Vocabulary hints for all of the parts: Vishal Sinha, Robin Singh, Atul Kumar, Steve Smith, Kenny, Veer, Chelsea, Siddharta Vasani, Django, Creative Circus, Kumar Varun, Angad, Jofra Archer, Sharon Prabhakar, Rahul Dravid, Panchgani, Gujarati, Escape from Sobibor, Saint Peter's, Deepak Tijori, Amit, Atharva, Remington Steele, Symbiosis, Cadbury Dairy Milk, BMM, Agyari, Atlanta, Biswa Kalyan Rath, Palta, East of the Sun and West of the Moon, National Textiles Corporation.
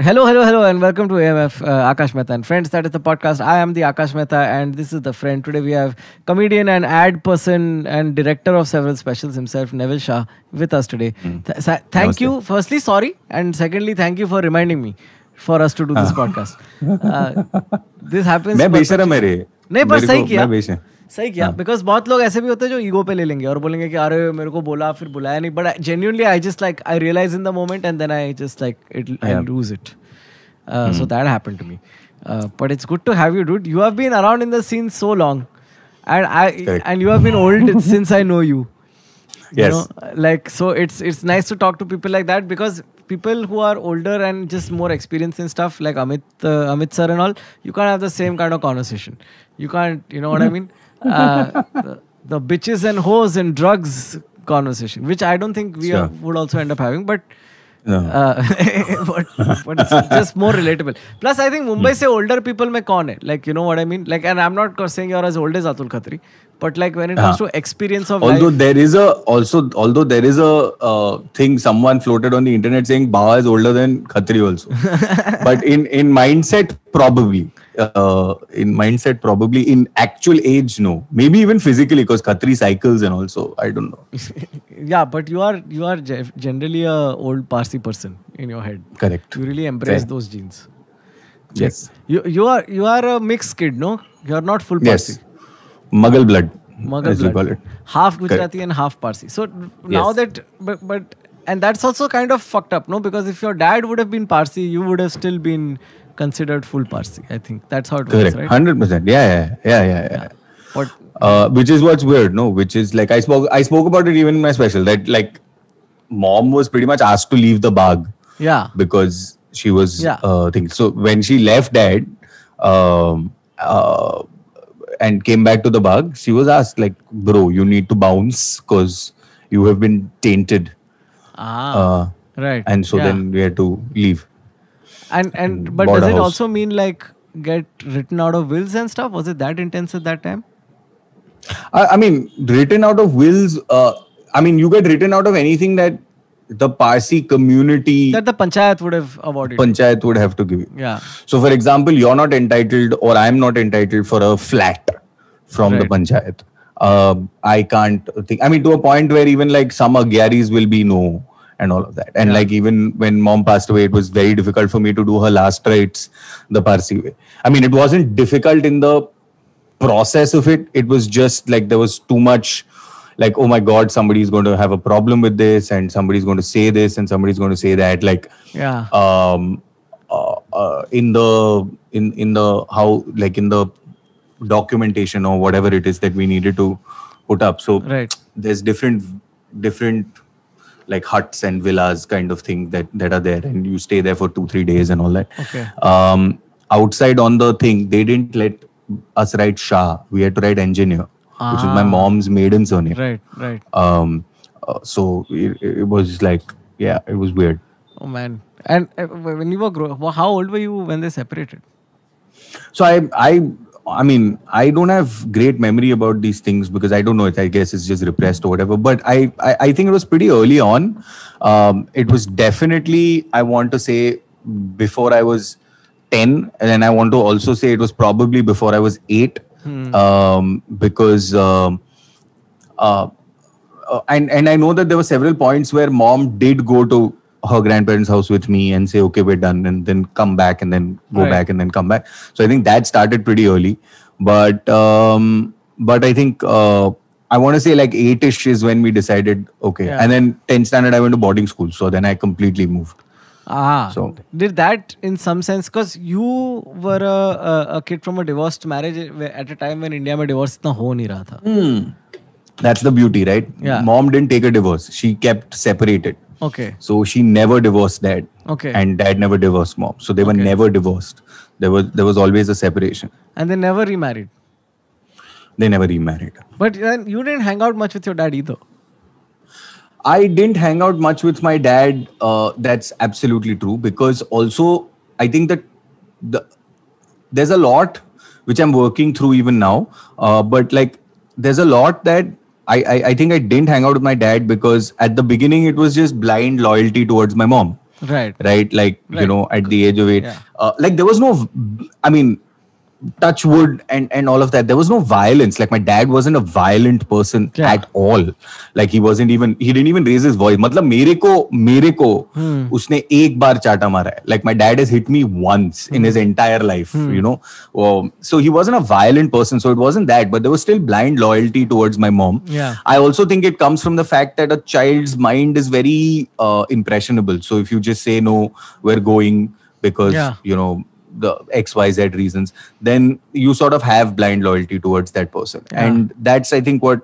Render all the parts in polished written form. Hello and welcome to AMF Akash Mehta and Friends. That is the podcast. I am the Akash Mehta and this is the friend. Today we have comedian and ad person and director of several specials himself, Neville Shah, with us today. Thank you. Firstly, sorry, and secondly, thank you for reminding me for us to do this podcast. This happens. मैं बेशरम मेरे नहीं पर सही किया सही किया because बहुत लोग ऐसे भी होते हैं जो ego पे ले लेंगे और बोलेंगे कि अरे मेरे को बोला फिर बुलाया नहीं, but genuinely I just like I realize in the moment and then I just like I lose it. So that happened to me. But it's good to have you, dude. You have been around in the scene so long, and and you have been old since I know you. Yes. You know, like so it's nice to talk to people like that because people who are older and just more experienced in stuff like Amit sir and all, you can't have the same kind of conversation. You can't, you know what I mean? The bitches and hoes and drugs conversation, which I don't think we sure. Would also end up having, but no. But it's just more relatable. Plus, I think Mumbai se older people mein kaun hai? Like, you know what I mean? Like, and I'm not saying you're as old as Atul Khatri, but like when it comes to experience of life, although there is a thing someone floated on the internet saying Bawa is older than Khatri also, but in mindset probably in actual age no, maybe even physically because Khatri cycles and also I don't know. Yeah, but you are generally a old Parsi person in your head. Correct. You really embrace those genes. Yes. You are a mixed kid, no? You are not full Parsi. Yes. Mughal blood. Mughal blood. Call it. Half Gujarati and half Parsi. So now yes. that but and that's also kind of fucked up, no? Because if your dad would have been Parsi, you would have still been considered full Parsi. I think that's how it works, right? 100%. Yeah. But which is what's weird, no? Which is like I spoke about it even in my special that like mom was pretty much asked to leave the bag. Yeah. Because she was thinking. So when she left dad, and came back to the bag, she was asked like, bro, you need to bounce because you have been tainted. Right. And so then we had to leave. And but does it also mean like get written out of wills and stuff? Was it that intense at that time? I mean, written out of wills. I mean, you get written out of anything that the Parsi community that the panchayat would have awarded. Panchayat would have to give you. Yeah. So, for example, you're not entitled, or I'm not entitled for a flat from the panchayat. I can't think. I mean, to a point where even like some agyaris will be no. And all of that, and like even when mom passed away, it was very difficult for me to do her last rites the Parsi way. I mean, it wasn't difficult in the process of it. It was just like there was too much, like oh my god, somebody's going to have a problem with this, and somebody's going to say this, and somebody's going to say that. Like in the documentation or whatever it is that we needed to put up. So there's different. Like huts and villas kind of thing that are there, and you stay there for 2-3 days and all that. Okay. Outside on the thing, they didn't let us write Shah. We had to write engineer, which is my mom's maiden surname. Right. So it was like, yeah, it was weird. Oh man! And when you were growing, how old were you when they separated? So I mean, I don't have great memory about these things because I don't know. I guess it's just repressed or whatever. But I think it was pretty early on. It was definitely, I want to say, before I was 10, and then I want to also say it was probably before I was 8, because and I know that there were several points where mom did go to her grandparents' house with me and say, okay, we're done, and then come back and then go back and then come back. So I think that started pretty early, but I think I want to say like 8ish is when we decided okay, and then 10th standard I went to boarding school, so then I completely moved. So did that in some sense, because you were a kid from a divorced marriage at a time when India mein divorce itna ho nahi raha tha. That's the beauty, right? Mom didn't take a divorce; she kept separated. Okay. So she never divorced dad. Okay. And dad never divorced mom. So they were never divorced. There was always a separation. And they never remarried. They never remarried. But you didn't hang out much with your dad either. I didn't hang out much with my dad. That's absolutely true, because also I think that there's a lot which I'm working through even now. But like there's a lot that. I think I didn't hang out with my dad because at the beginning it was just blind loyalty towards my mom. Right? Like, you know, at the age of 8. Yeah. Like, there was no, I mean, touch wood and all of that. There was no violence. Like, my dad wasn't a violent person at all. Like, he didn't even raise his voice. Matlab, mere ko, usne ek baar chata mara hai. Like, my dad has hit me once in his entire life, you know. So, he wasn't a violent person. So, it wasn't that. But there was still blind loyalty towards my mom. Yeah. I also think it comes from the fact that a child's mind is very impressionable. So, if you just say, no, we're going because, you know, the XYZ reasons, then you sort of have blind loyalty towards that person. Yeah. And that's, I think, what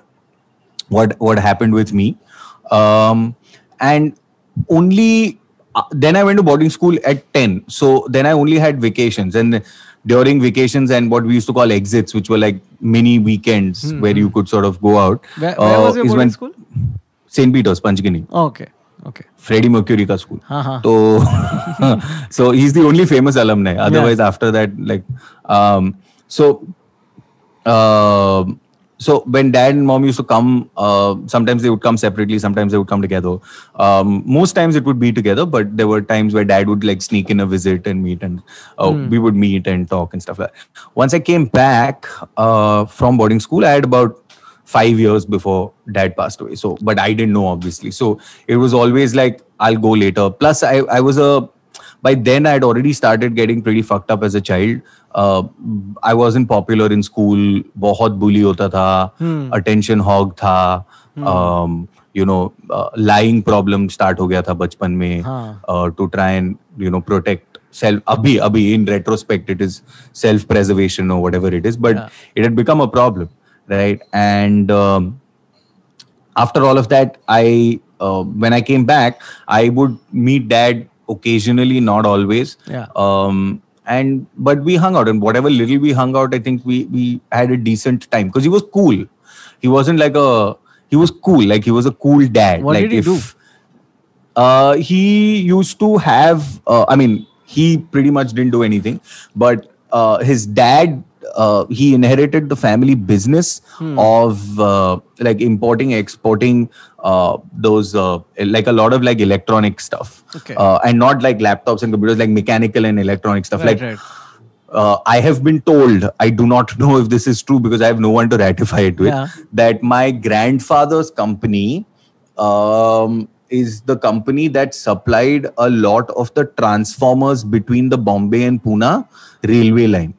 happened with me. And only then I went to boarding school at 10. So then I only had vacations, and during vacations and what we used to call exits, which were like mini weekends where you could sort of go out. Where was your boarding school? Saint Peter's, Panchgani. Oh, okay. Okay. Freddie Mercury ka school. So he's the only famous alumni. Otherwise, after that, like, so when dad and mom used to come, sometimes they would come separately, sometimes they would come together. Most times it would be together, but there were times where dad would like sneak in a visit and meet, and we would meet and talk and stuff like that. Once I came back from boarding school, I had about 5 years before dad passed away. So, but I didn't know, obviously. So it was always like, I'll go later. Plus I was by then I had already started getting pretty fucked up as a child. I wasn't popular in school. Bahut bully hota tha. Attention hog tha. You know, lying problem start ho gaya tha bachpan mein, to try and, you know, protect self. Abhi in retrospect, it is self-preservation or whatever it is, but it had become a problem. Right. And after all of that, I when I came back, I would meet dad occasionally, not always. Yeah. But we hung out, and whatever little we hung out, I think we had a decent time because he was cool. He wasn't like he was cool. Like, he was a cool dad. What did he do? He used to have, I mean, he pretty much didn't do anything, but his dad, he inherited the family business of like importing, exporting those like a lot of like electronic stuff, and not like laptops and computers, like mechanical and electronic stuff. I have been told, I do not know if this is true because I have no one to ratify it with, that my grandfather's company is the company that supplied a lot of the transformers between the Bombay and Pune railway line.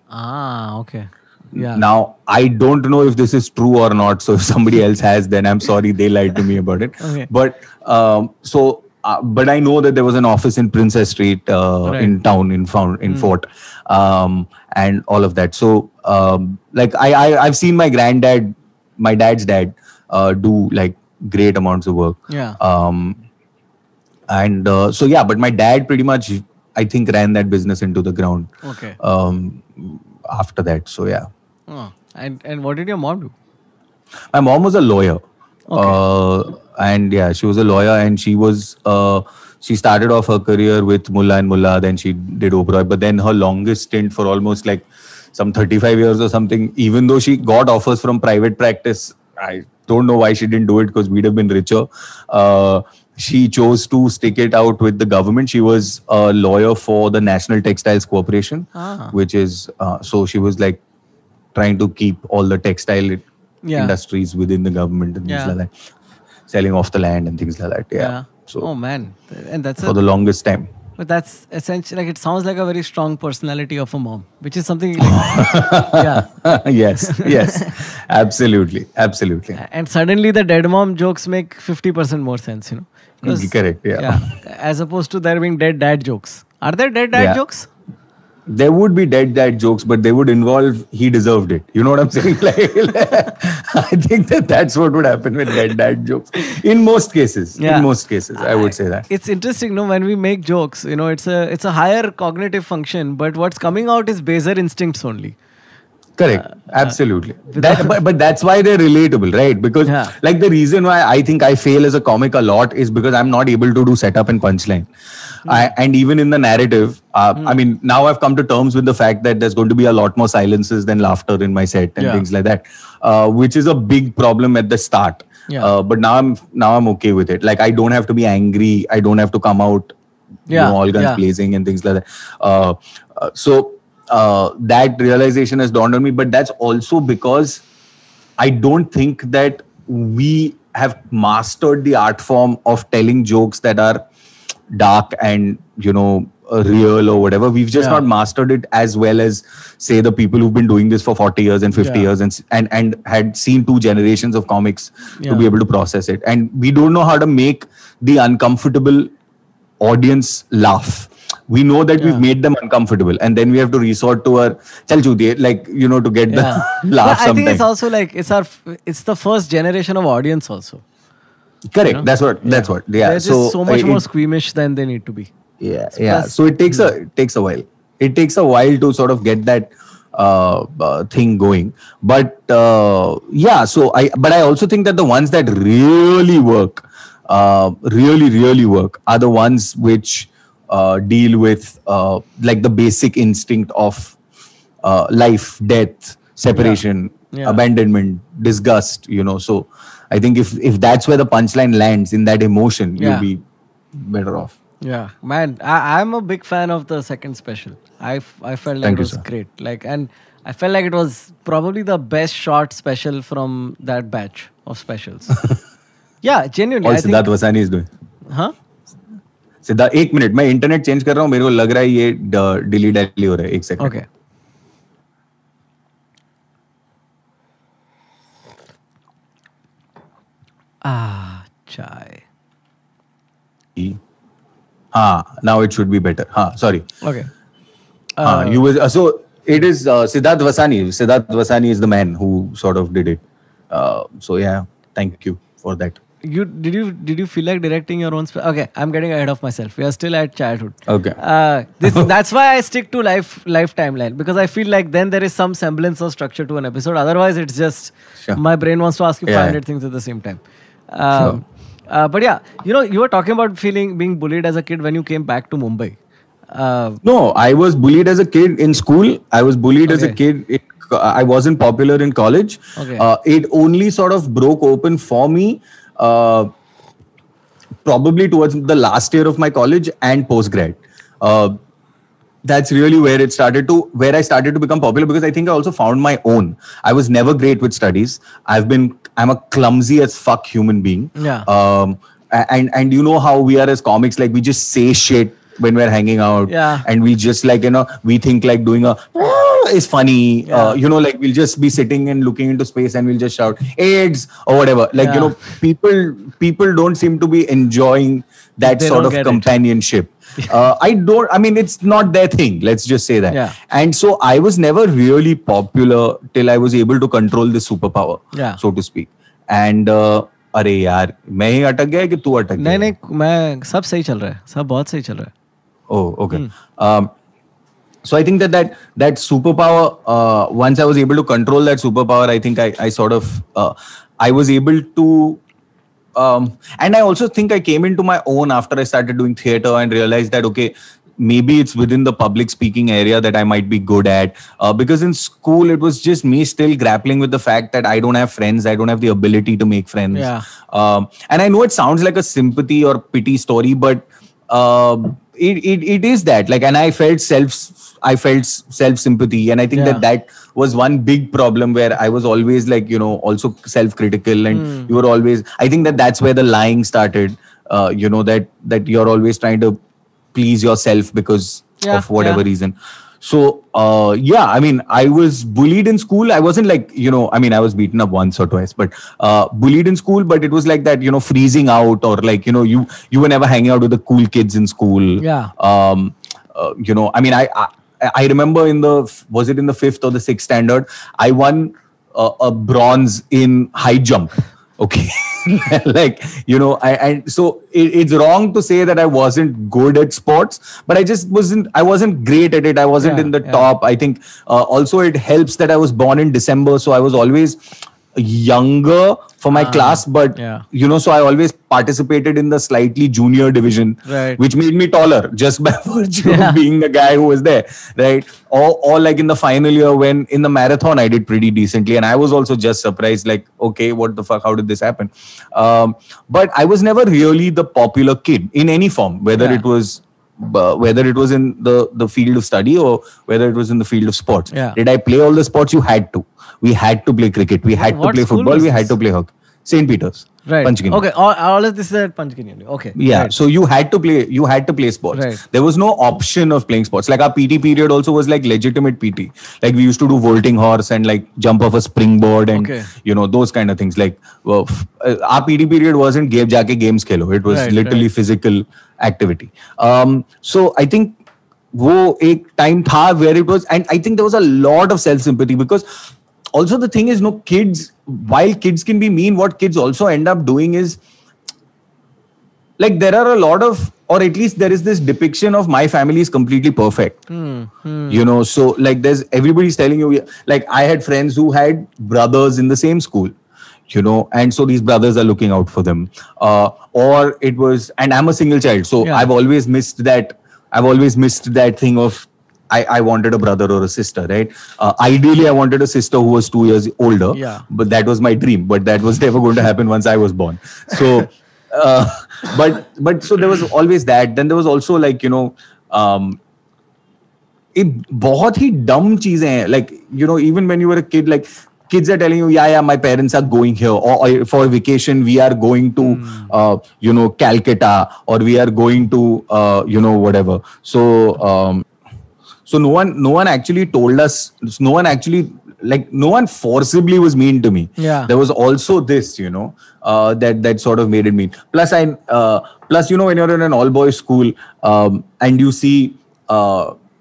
Yeah. Now, I don't know if this is true or not. So if somebody else has, then I'm sorry, they lied to me about it. But but I know that there was an office in Princess Street in town, in Fort, and all of that. So like I've seen my granddad, my dad's dad, do like great amounts of work. And so yeah, but my dad pretty much, I think, ran that business into the ground. After that, so yeah. And what did your mom do? My mom was a lawyer. And yeah, she was a lawyer, and she was she started off her career with Mulla and Mulla. Then she did Obray, but then her longest stint for almost like some 35 years or something. Even though she got offers from private practice, I don't know why she didn't do it because we'd have been richer. She chose to stick it out with the government. She was a lawyer for the National Textiles Corporation, which is, so she was like trying to keep all the textile industries within the government and things like that. Selling off the land and things like that. So, oh man. And that's for the longest time. But that's essentially, like, it sounds like a very strong personality of a mom, which is something like, yes, absolutely, absolutely. And suddenly the dead mom jokes make 50% more sense, you know. Correct, as opposed to there being dead dad jokes. Are there dead dad jokes? There would be dead dad jokes, but they would involve he deserved it. You know what I'm saying? Like, I think that's what would happen with dead dad jokes. In most cases, in most cases, I would say that. It's interesting, no? When we make jokes, you know, it's a higher cognitive function, but what's coming out is baser instincts only. Correct. Absolutely. But that's why they're relatable, right? Because like, the reason why I think I fail as a comic a lot is because I'm not able to do setup and punchline. And even in the narrative, I mean, now I've come to terms with the fact that there's going to be a lot more silences than laughter in my set and things like that, which is a big problem at the start. But now I'm okay with it. Like, I don't have to be angry. I don't have to come out you know, all guns blazing and things like that. So that realization has dawned on me, but that's also because I don't think that we have mastered the art form of telling jokes that are dark and, you know, real or whatever. We've just not mastered it as well as, say, the people who've been doing this for 40 years and 50 years and had seen two generations of comics to be able to process it. And we don't know how to make the uncomfortable audience laugh. We know that we've made them uncomfortable, and then we have to resort to our chal chudiye, like, you know, to get the laugh. But I think it's also like it's the first generation of audience also. Correct. You know? That's what. Yeah. They're so just so much more squeamish than they need to be. Yeah. Yeah. So it takes a while. It takes a while to sort of get that thing going. But I also think that the ones that really work, really work, are the ones which deal with like the basic instinct of life, death, separation, abandonment, disgust. You know, so I think if that's where the punchline lands, in that emotion, you'll be better off. Yeah, man, I'm a big fan of the second special. I felt like it was great. Like, and I felt like it was probably the best short special from that batch of specials. Yeah, genuinely. All Siddharta Vasani is doing. Huh? Siddharta, 1 minute. मैं internet change कर रहा हूँ. मेरे को लग रहा है ये delete delete हो रहा है. 1 second. Okay. Ah, chai. E. Now it should be better. Sorry. Okay. You was so it is Siddharta Vasani. Siddharta Vasani is the man who sort of did it. So yeah, thank you for that. Did you feel like directing your own? Okay, I'm getting ahead of myself. We are still at childhood. Okay. That's why I stick to life timeline, because I feel like then there is some semblance of structure to an episode. Otherwise, it's just my brain wants to ask you 500 things at the same time. Sure. But yeah, you know, you were talking about being bullied as a kid when you came back to Mumbai. No, I was bullied as a kid in school. I was bullied as a kid. I wasn't popular in college. Okay. It only sort of broke open for me probably towards the last year of my college and post-grad. That's really where it started to, where I started to become popular, because I think I also found my own. I was never great with studies. I'm a clumsy as fuck human being. Yeah. And you know how we are as comics, like we just say shit when we're hanging out. Yeah. And we just like, you know, we think like doing a is funny. Yeah. You know, like we'll just be sitting and looking into space and we'll just shout AIDS or whatever. Like, you know, people don't seem to be enjoying that sort of companionship. I mean, it's not their thing. Let's just say that. Yeah. And so I was never really popular till I was able to control this superpower, so to speak. And अरे यार, मैं ही अटक गया कि तू अटक गया? नहीं, मैं सब सही चल रहा है, सब बहुत सही चल रहा है. Oh, okay. So I think that superpower. Once I was able to control that superpower, I think I sort of I was able to. And I also think I came into my own after I started doing theater and realized that, okay, maybe it's within the public speaking area that I might be good at. Because in school, it was just me still grappling with the fact that I don't have friends. I don't have the ability to make friends. Yeah. And I know it sounds like a sympathy or pity story, but it is that. Like, and I felt self sympathy. And I think that was one big problem, where I was always like, you know, also self-critical, and you were always, I think that's where the lying started, you know, that you're always trying to please yourself because of whatever reason. So, I mean, I was bullied in school. I wasn't like, you know, I mean, I was beaten up once or twice, but bullied in school. But it was like that, you know, freezing out, or like, you know, you were never hanging out with the cool kids in school. Yeah. You know, I mean, I remember was it in the 5th or the 6th standard, I won a bronze in high jump. Okay. Like, you know, so it's wrong to say that I wasn't good at sports, but I wasn't great at it. I wasn't in the top. I think also it helps that I was born in December. So I was always younger for my class, but you know, so I always participated in the slightly junior division, which made me taller just by virtue of being the guy who was there, right? Or like in the final year, when in the marathon I did pretty decently, and I was also just surprised, like, okay, what the fuck, how did this happen? But I was never really the popular kid in any form, whether it was whether it was in the field of study or whether it was in the field of sports. Yeah. Did I play all the sports? You had to. We had to play cricket. We had to play football. We had to play hockey. St. Peter's. Right. Panchgani. Okay. All of this is at Panchgani. Okay. Yeah. Right. So you had to play. You had to play sports. Right. There was no option of playing sports. Like our PT period also was like legitimate PT. Like we used to do vaulting horse and like jump off a springboard and you know those kind of things. Like our PT period wasn't game jaake games khelo. It was literally physical activity. So I think wo ek time tha where it was, and I think there was a lot of self sympathy because also the thing is, no, kids, while kids can be mean, what kids also end up doing is like there are a lot of, or at least there is this depiction of my family is completely perfect. You know, so like there's everybody's telling you, like I had friends who had brothers in the same school, you know, and so these brothers are looking out for them. Or it was, and I'm a single child. So I've always missed that thing of, I wanted a brother or a sister, right? Ideally, I wanted a sister who was 2 years older, but that was my dream. But that was never going to happen once I was born. So, but so there was always that. Then there was also like, you know, बहुत ही dumb चीजें हैं. Like, you know, even when you were a kid, like kids are telling you, yeah, my parents are going here, or for vacation we are going to, you know, Calcutta, or we are going to, you know, whatever. So. So no one actually told us. No one actually, like, no one forcibly was mean to me. Yeah. There was also this, you know, that sort of made it mean. Plus, you know, when you're in an all-boys school, and you see,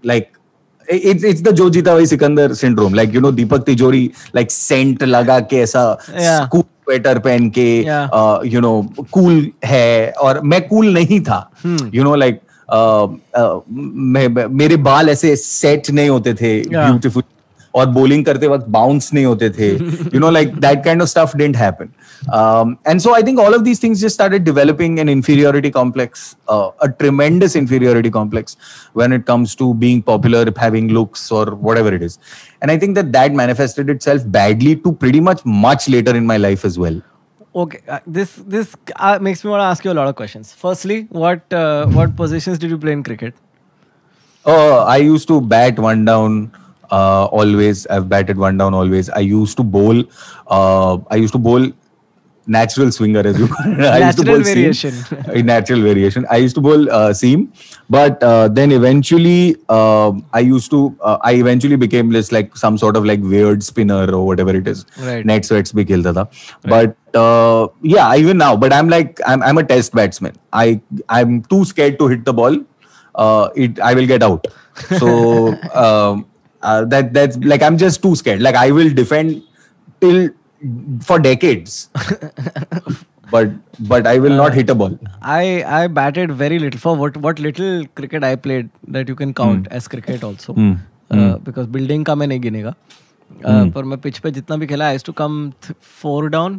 like, it's the Jo Jeeta Wahi Sikandar syndrome. Like, you know, Deepak Tijori, like, scent laga ke aisa school sweater pehen ke, you know, cool hai, aur main cool nahi tha. You know, like. मेरे बाल ऐसे set नहीं होते थे beautiful और bowling करते वक्त bounce नहीं होते थे you know like that kind of stuff didn't happen and so I think all of these things just started developing an inferiority complex a tremendous inferiority complex when it comes to being popular having looks or whatever it is and I think that manifested itself badly to pretty much later in my life as well. Okay, this makes me want to ask you a lot of questions. Firstly, what positions did you play in cricket? Oh, I used to bat one down always. I've batted one down always. I used to bowl. I used to bowl natural swinger as you call it. Natural variation. Natural variation. I used to bowl seam, but then eventually I eventually became just like some sort of like weird spinner or whatever it is. Right. Net sweats bhi khelta tha. Right. But yeah, even now. But I'm like I'm a test batsman. I'm too scared to hit the ball. I will get out. So that's like I'm just too scared. Like I will defend till. For decades, but I will not hit a ball. I batted very little for what little cricket I played that you can count as cricket also because building का मैं नहीं गिनेगा पर मैं pitch पे जितना भी खेला I used to come 4 down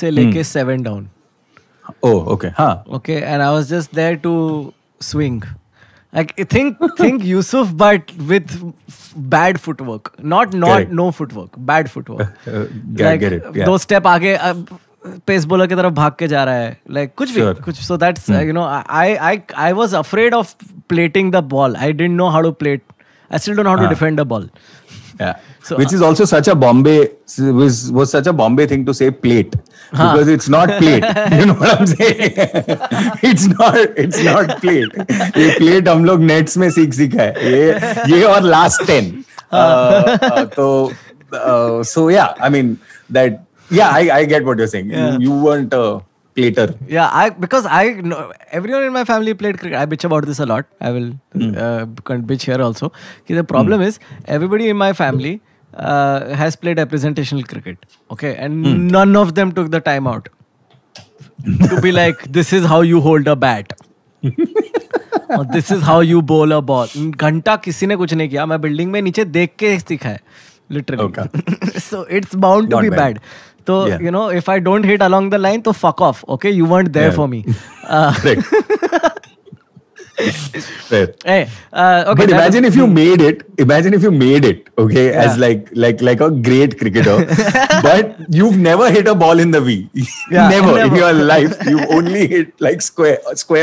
से लेके 7 down. Oh okay, हाँ. Okay, and I was just there to swing. Like think Yusuf, but with bad footwork. No footwork, bad footwork. Get it. Yeah. Those step आगे pace bowler की तरफ भाग के जा रहा है. Like कुछ भी कुछ. So that's you know I was afraid of plating the ball. I didn't know how to plate. I still don't know how to defend the ball. Yeah. So, which is also such a Bombay thing to say plate because it's not plate. You know what I'm saying? It's not plate. ये plate हम लोग nets में सीखा है. ये और last 10. So yeah, I mean that. Yeah, I get what you're saying. Yeah. You weren't a plater. Yeah, everyone in my family played cricket. I bitch about this a lot. I will bitch here also. The problem is everybody in my family has played representational cricket. Okay, and none of them took the time out to be like, this is how you hold a bat. Or this is how you bowl a ball. घंटा किसी ने कुछ नहीं किया. मैं building में नीचे देख के सीखा है. Literally. Okay. So it's bound to be bad. So you know, if I don't hit along the line, so fuck off. Okay, you weren't there for me. Right. Hey, okay, but imagine if you made it. Imagine if you made it, okay, yeah, as like a great cricketer, but you've never hit a ball in the V. Yeah, never in your life. You've only hit like square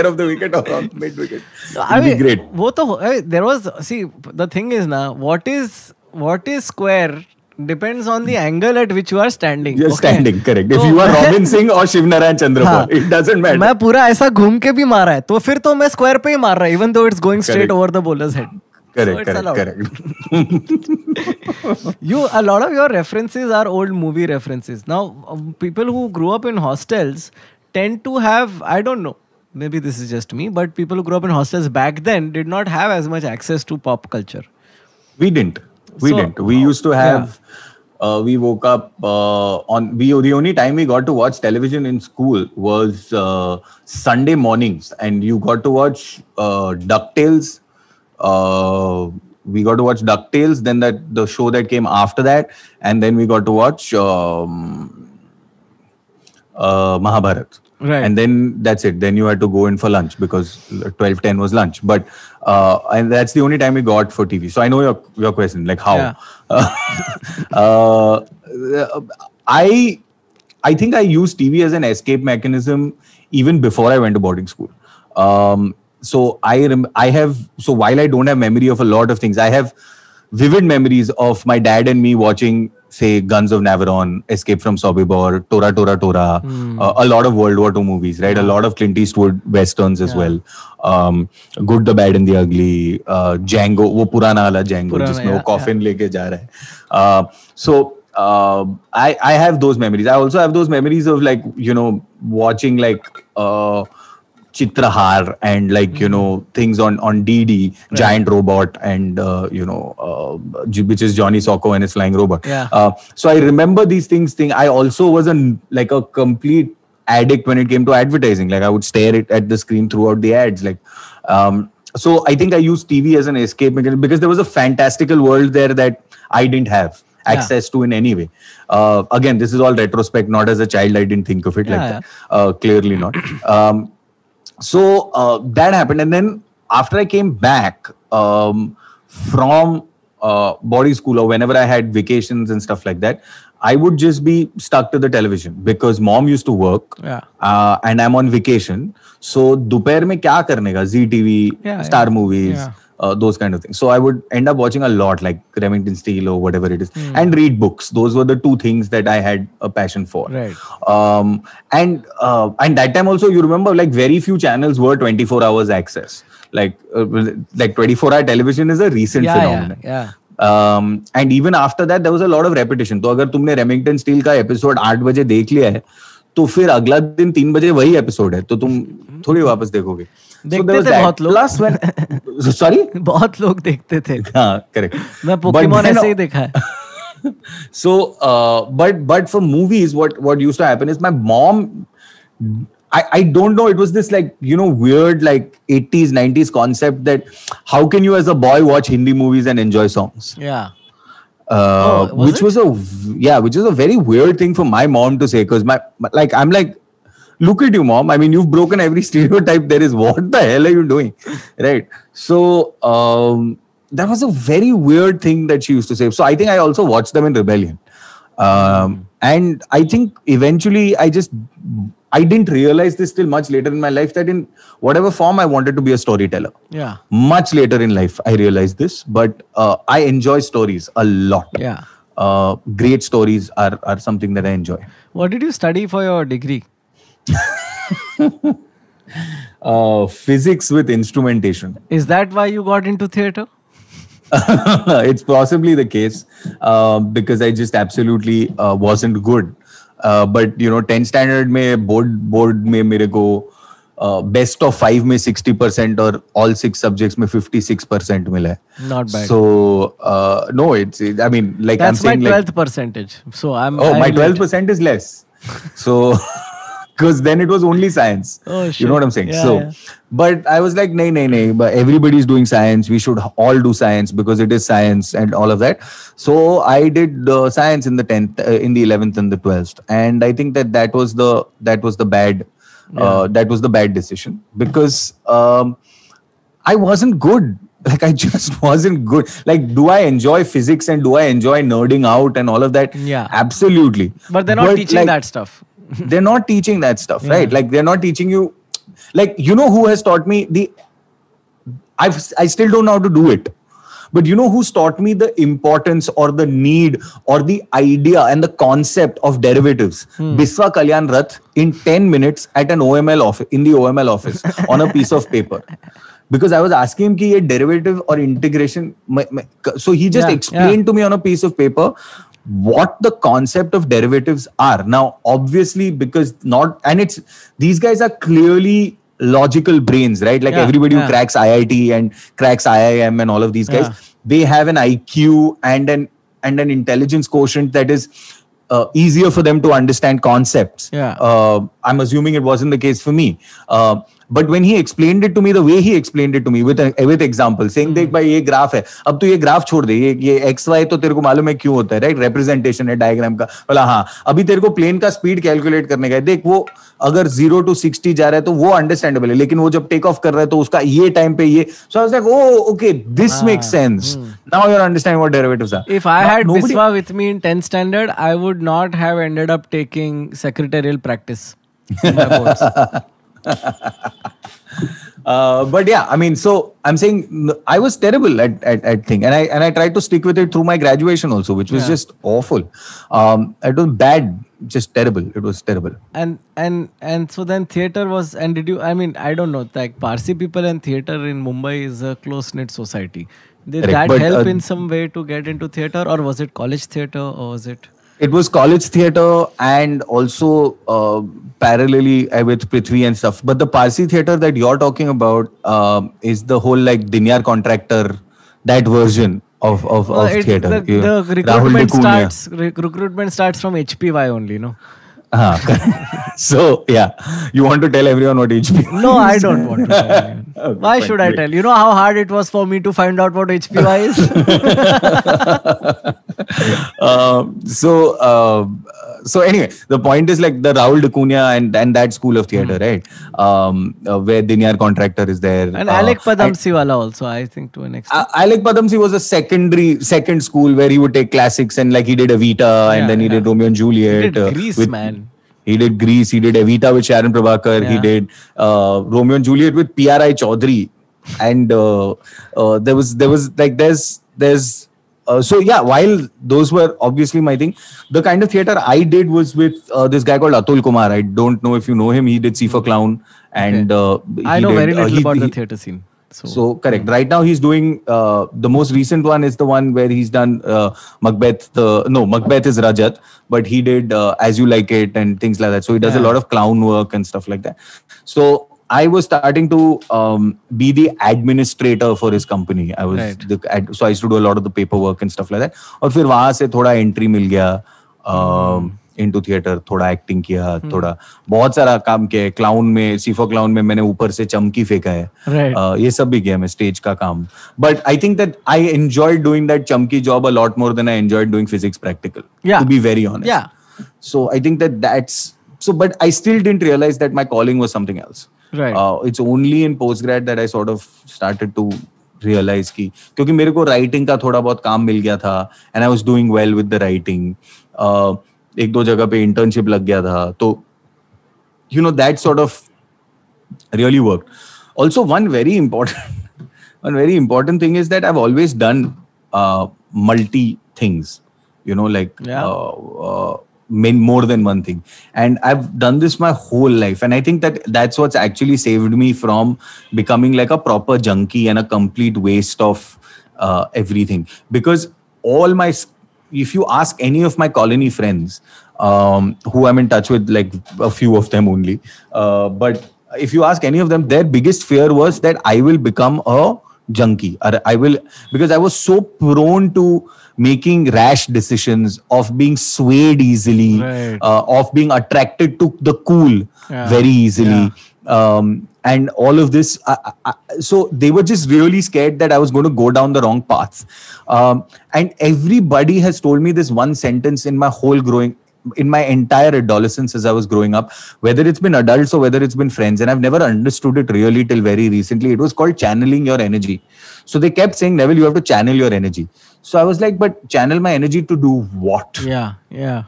of the wicket or mid wicket. No, I mean, great. वो तो there was, see, the thing is ना, what is square depends on the angle at which you are standing. You're standing, correct. If you are Robin Singh or Shiv Narayan Chandrapal, it doesn't matter. मैं पूरा ऐसा घूम के भी मारा है, तो फिर तो मैं square पे ही मार रहा है, even though it's going straight over the bowler's head. Correct, correct. A lot of your references are old movie references. Now, people who grew up in hostels tend to have, I don't know, maybe this is just me, but people who grew up in hostels back then did not have as much access to pop culture. We didn't. We used to have. Yeah. We woke up on. The only time we got to watch television in school was Sunday mornings, and you got to watch DuckTales. We got to watch DuckTales. Then the show that came after that, and then we got to watch Mahabharat. Right. And then that's it. Then you had to go in for lunch because 12:10 was lunch. But and that's the only time we got for TV. So I know your question, like how. Yeah. I think I used TV as an escape mechanism even before I went to boarding school. So while I don't have memory of a lot of things, I have vivid memories of my dad and me watching, say, Guns of Navarone, Escape from Sobibor, Tora Tora Tora, a lot of World War II movies, right? Yeah. A lot of Clint Eastwood westerns as well. Good, the Bad and the Ugly, Django, वो पुराना वाला Django जिसमें वो coffin लेके जा रहा है. So I have those memories. I also have those memories of, like, you know, watching like Chitrahar and like, you know, things on DD, right. Giant Robot, and which is Johnny Sacco and his flying robot. Yeah. So I remember these things. I also was a complete addict when it came to advertising. Like, I would stare at the screen throughout the ads. Like, so I think I used TV as an escape mechanism because there was a fantastical world there that I didn't have access to in any way. Again, this is all retrospect. Not as a child, I didn't think of it like that. Clearly not. So that happened, and then after I came back from boarding school or whenever I had vacations and stuff like that, I would just be stuck to the television because mom used to work, and I'm on vacation. So दोपहर में क्या करने का? Zee TV, Star Movies. Yeah. Those kind of things. So I would end up watching a lot, like Remington Steele or whatever it is, and read books. Those were the two things that I had a passion for. Right. And that time also, you remember, like, very few channels were 24 hours access. Like 24-hour television is a recent phenomenon. Yeah. And even after that, there was a lot of repetition. So अगर तुमने Remington Steele का episode 8 बजे देख लिया है, तो फिर अगला दिन 3 बजे वही एपिसोड है, तो तुम थोड़ी वापस देखोगे. देखते थे बहुत लोग. Plus when, sorry, बहुत लोग देखते थे. हाँ, correct. मैं पोकेमॉन ऐसे ही देखा है. So, but for movies, what used to happen is my mom. I don't know. It was this, like, you know, weird, like, 80s 90s concept that how can you as a boy watch Hindi movies and enjoy songs? Yeah. Which was a very weird thing for my mom to say, because I'm like, look at you, mom. I mean, you've broken every stereotype there is. What the hell are you doing, right? So that was a very weird thing that she used to say. So I think I also watched them in rebellion, and I think eventually I didn't realize this till much later in my life that in whatever form I wanted to be a storyteller. Yeah. Much later in life I realized this, but I enjoy stories a lot. Yeah. Great stories are something that I enjoy. What did you study for your degree? Physics with instrumentation. Is that why you got into theater? It's possibly the case, because I just absolutely wasn't good. But you know, 10th standard में board में मेरे को best of 5 में 60% और all 6 subjects में 56% मिला है. Not bad. So no, I mean, like, that's, I'm saying, that's my 12th percentage. So my 12% is less. So because then it was only science. Oh shit. You know what I'm saying? Yeah, so, but I was like, nay. But everybody's doing science. We should all do science because it is science and all of that. So I did science in the 10th, in the 11th, and the 12th. And I think that was the bad decision because I wasn't good. Like, I just wasn't good. Like, do I enjoy physics and do I enjoy nerding out and all of that? Yeah. Absolutely. But they're not teaching that stuff. They're not teaching that stuff, right? Like, they're not teaching you. Like, you know who has taught me the... I still don't know how to do it. But you know who's taught me the importance or the need or the idea and the concept of derivatives? Biswa Kalyan Rath in 10 minutes at an OML office, in the OML office on a piece of paper. Because I was asking him ki ye derivative or integration. So he just explained to me on a piece of paper what the concept of derivatives are. Now, obviously, because not, and it's, these guys are clearly logical brains, right? Like everybody who cracks IIT and cracks IIM and all of these guys, they have an IQ and an intelligence quotient that is easier for them to understand concepts. I'm assuming it wasn't the case for me. But when he explained it to me, the way he explained it to me with example, saying, "Dekh bhai, ye graph hai. Ab tu ye graph chhod de. Ye x y to tere ko malum hai kyun hota hai, right? Representation hai diagram ka. Bola ha. Abhi tere ko plane ka speed calculate karne ka hai. Dekh wo agar 0 to 60 जा रहा है तो वो understandable है. लेकिन वो जब take off कर रहा है तो उसका ये time पे ये. So I was like, oh, okay, this makes sense. Now you're understanding what derivatives are. If I had Biswa with me in 10th standard, I would not have ended up taking secretarial practice in my boards. But yeah, I mean, so I'm saying I was terrible at thing, and I tried to stick with it through my graduation also, which was just awful. It was bad, just terrible. It was terrible. And so then theater was, and did you? I mean, I don't know. Like Parsi people and theater in Mumbai is a close-knit society. Did that help in some way to get into theater, or was it college theater, or was it? It was college theatre and also parallelly with Prithvi and stuff. But the Parsi theatre that you're talking about is the whole like Dinyar Contractor, that version of theatre. The recruitment starts from HPY only, no? So, yeah. You want to tell everyone what HPY is? No, I don't want to tell everyone. Okay, why should I tell? You know how hard it was for me to find out what HPY is? So anyway, the point is like the Rahul Dakunya and that school of theatre, right? Where Dinyar Contractor is there. And Alec Padamsi wala also, I think, to an extent. Alec Padamsi was a second school where he would take classics and like he did Evita and then he did Romeo and Juliet. He did Greece, man. He did Greece, he did Evita with Sharon Prabhakar, he did Romeo and Juliet with P.R.I. Chaudhary. And so yeah, while those were obviously my thing, the kind of theatre I did was with this guy called Atul Kumar. I don't know if you know him. He did See for Clown. And I know very little about the theatre scene. So correct. Right now he's doing, the most recent one is the one where he's done Macbeth. Macbeth is Rajat, but he did As You Like It and things like that. So he does a lot of clown work and stuff like that. So I was starting to be the administrator for his company. I was so I used to do a lot of the paperwork and stuff like that. And then वहाँ से थोड़ा entry मिल गया into theatre, थोड़ा acting किया, थोड़ा बहुत सारा काम किया. Clown में, See for Clown में मैंने ऊपर से चमकी फेंका है. ये सब भी किया मैं stage का काम. But I think that I enjoyed doing that chumki job a lot more than I enjoyed doing physics practical. Yeah. To be very honest. Yeah. So I think that that's so. But I still didn't realize that my calling was something else. Right. It's only in postgrad that I sort of started to realize कि क्योंकि मेरे को writing का थोड़ा बहुत काम मिल गया था and I was doing well with the writing. एक दो जगह पे internship लग गया था तो you know that sort of really worked. Also one very important thing is that I've always done multi things, you know, like more than one thing, and I've done this my whole life, and I think that that's what's actually saved me from becoming like a proper junkie and a complete waste of everything. Because all my, if you ask any of my colony friends, who I'm in touch with, like a few of them only, but if you ask any of them, their biggest fear was that I will become a junkie, or I will, because I was so prone to making rash decisions, of being swayed easily, of being attracted to the cool very easily, and all of this. So they were just really scared that I was going to go down the wrong path. And everybody has told me this one sentence in my whole growing in my entire adolescence as I was growing up, whether it's been adults or whether it's been friends, and I've never understood it really till very recently. It was called channeling your energy. So they kept saying, Neville, you have to channel your energy. So I was like, but channel my energy to do what? Yeah.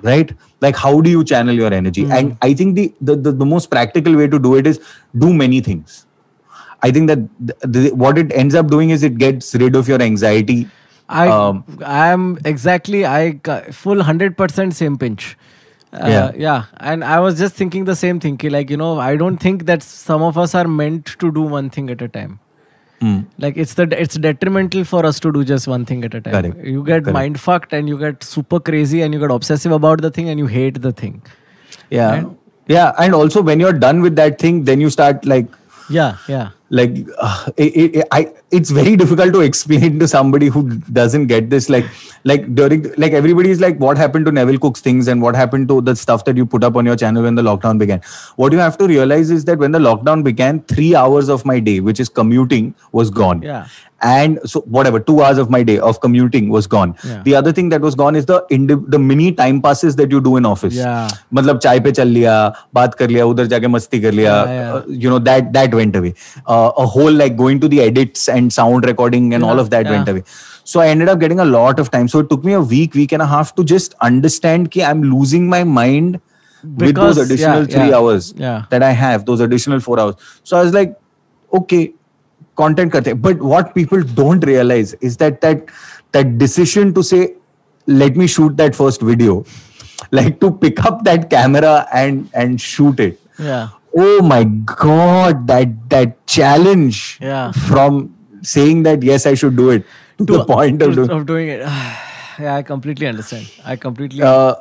Right? Like, how do you channel your energy? Mm-hmm. And I think the most practical way to do it is do many things. I think that what it ends up doing is it gets rid of your anxiety. I am full 100% same pinch. Yeah. And I was just thinking the same thing. Like, you know, I don't think that some of us are meant to do one thing at a time. Mm. Like it's detrimental for us to do just one thing at a time. Correct. You get mind fucked and you get super crazy and you get obsessive about the thing and you hate the thing. Yeah. And also when you're done with that thing, then you start like... Yeah. Like it's very difficult to explain to somebody who doesn't get this. Like everybody is like, what happened to Neville Cook's things and what happened to the stuff that you put up on your channel when the lockdown began? What you have to realize is that when the lockdown began, 3 hours of my day, which is commuting, was gone. Yeah. And so 2 hours of my day of commuting was gone. Yeah. The other thing that was gone is the mini time passes that you do in office. Yeah. मतलब चाय पे चल लिया, बात कर लिया, उधर जाके मस्ती कर लिया. Yeah. You know, that went away. A whole like going to the edits and sound recording and all of that went away. So I ended up getting a lot of time. So it took me a week and a half to just understand that I'm losing my mind with those additional 3 hours that I have, those additional 4 hours. So I was like, okay, content karte. But what people don't realize is that decision to say, let me shoot that first video, like to pick up that camera and shoot it. Yeah. Oh my God, that challenge from saying that, yes, I should do it to the point of doing it. Yeah, I completely understand. I don't know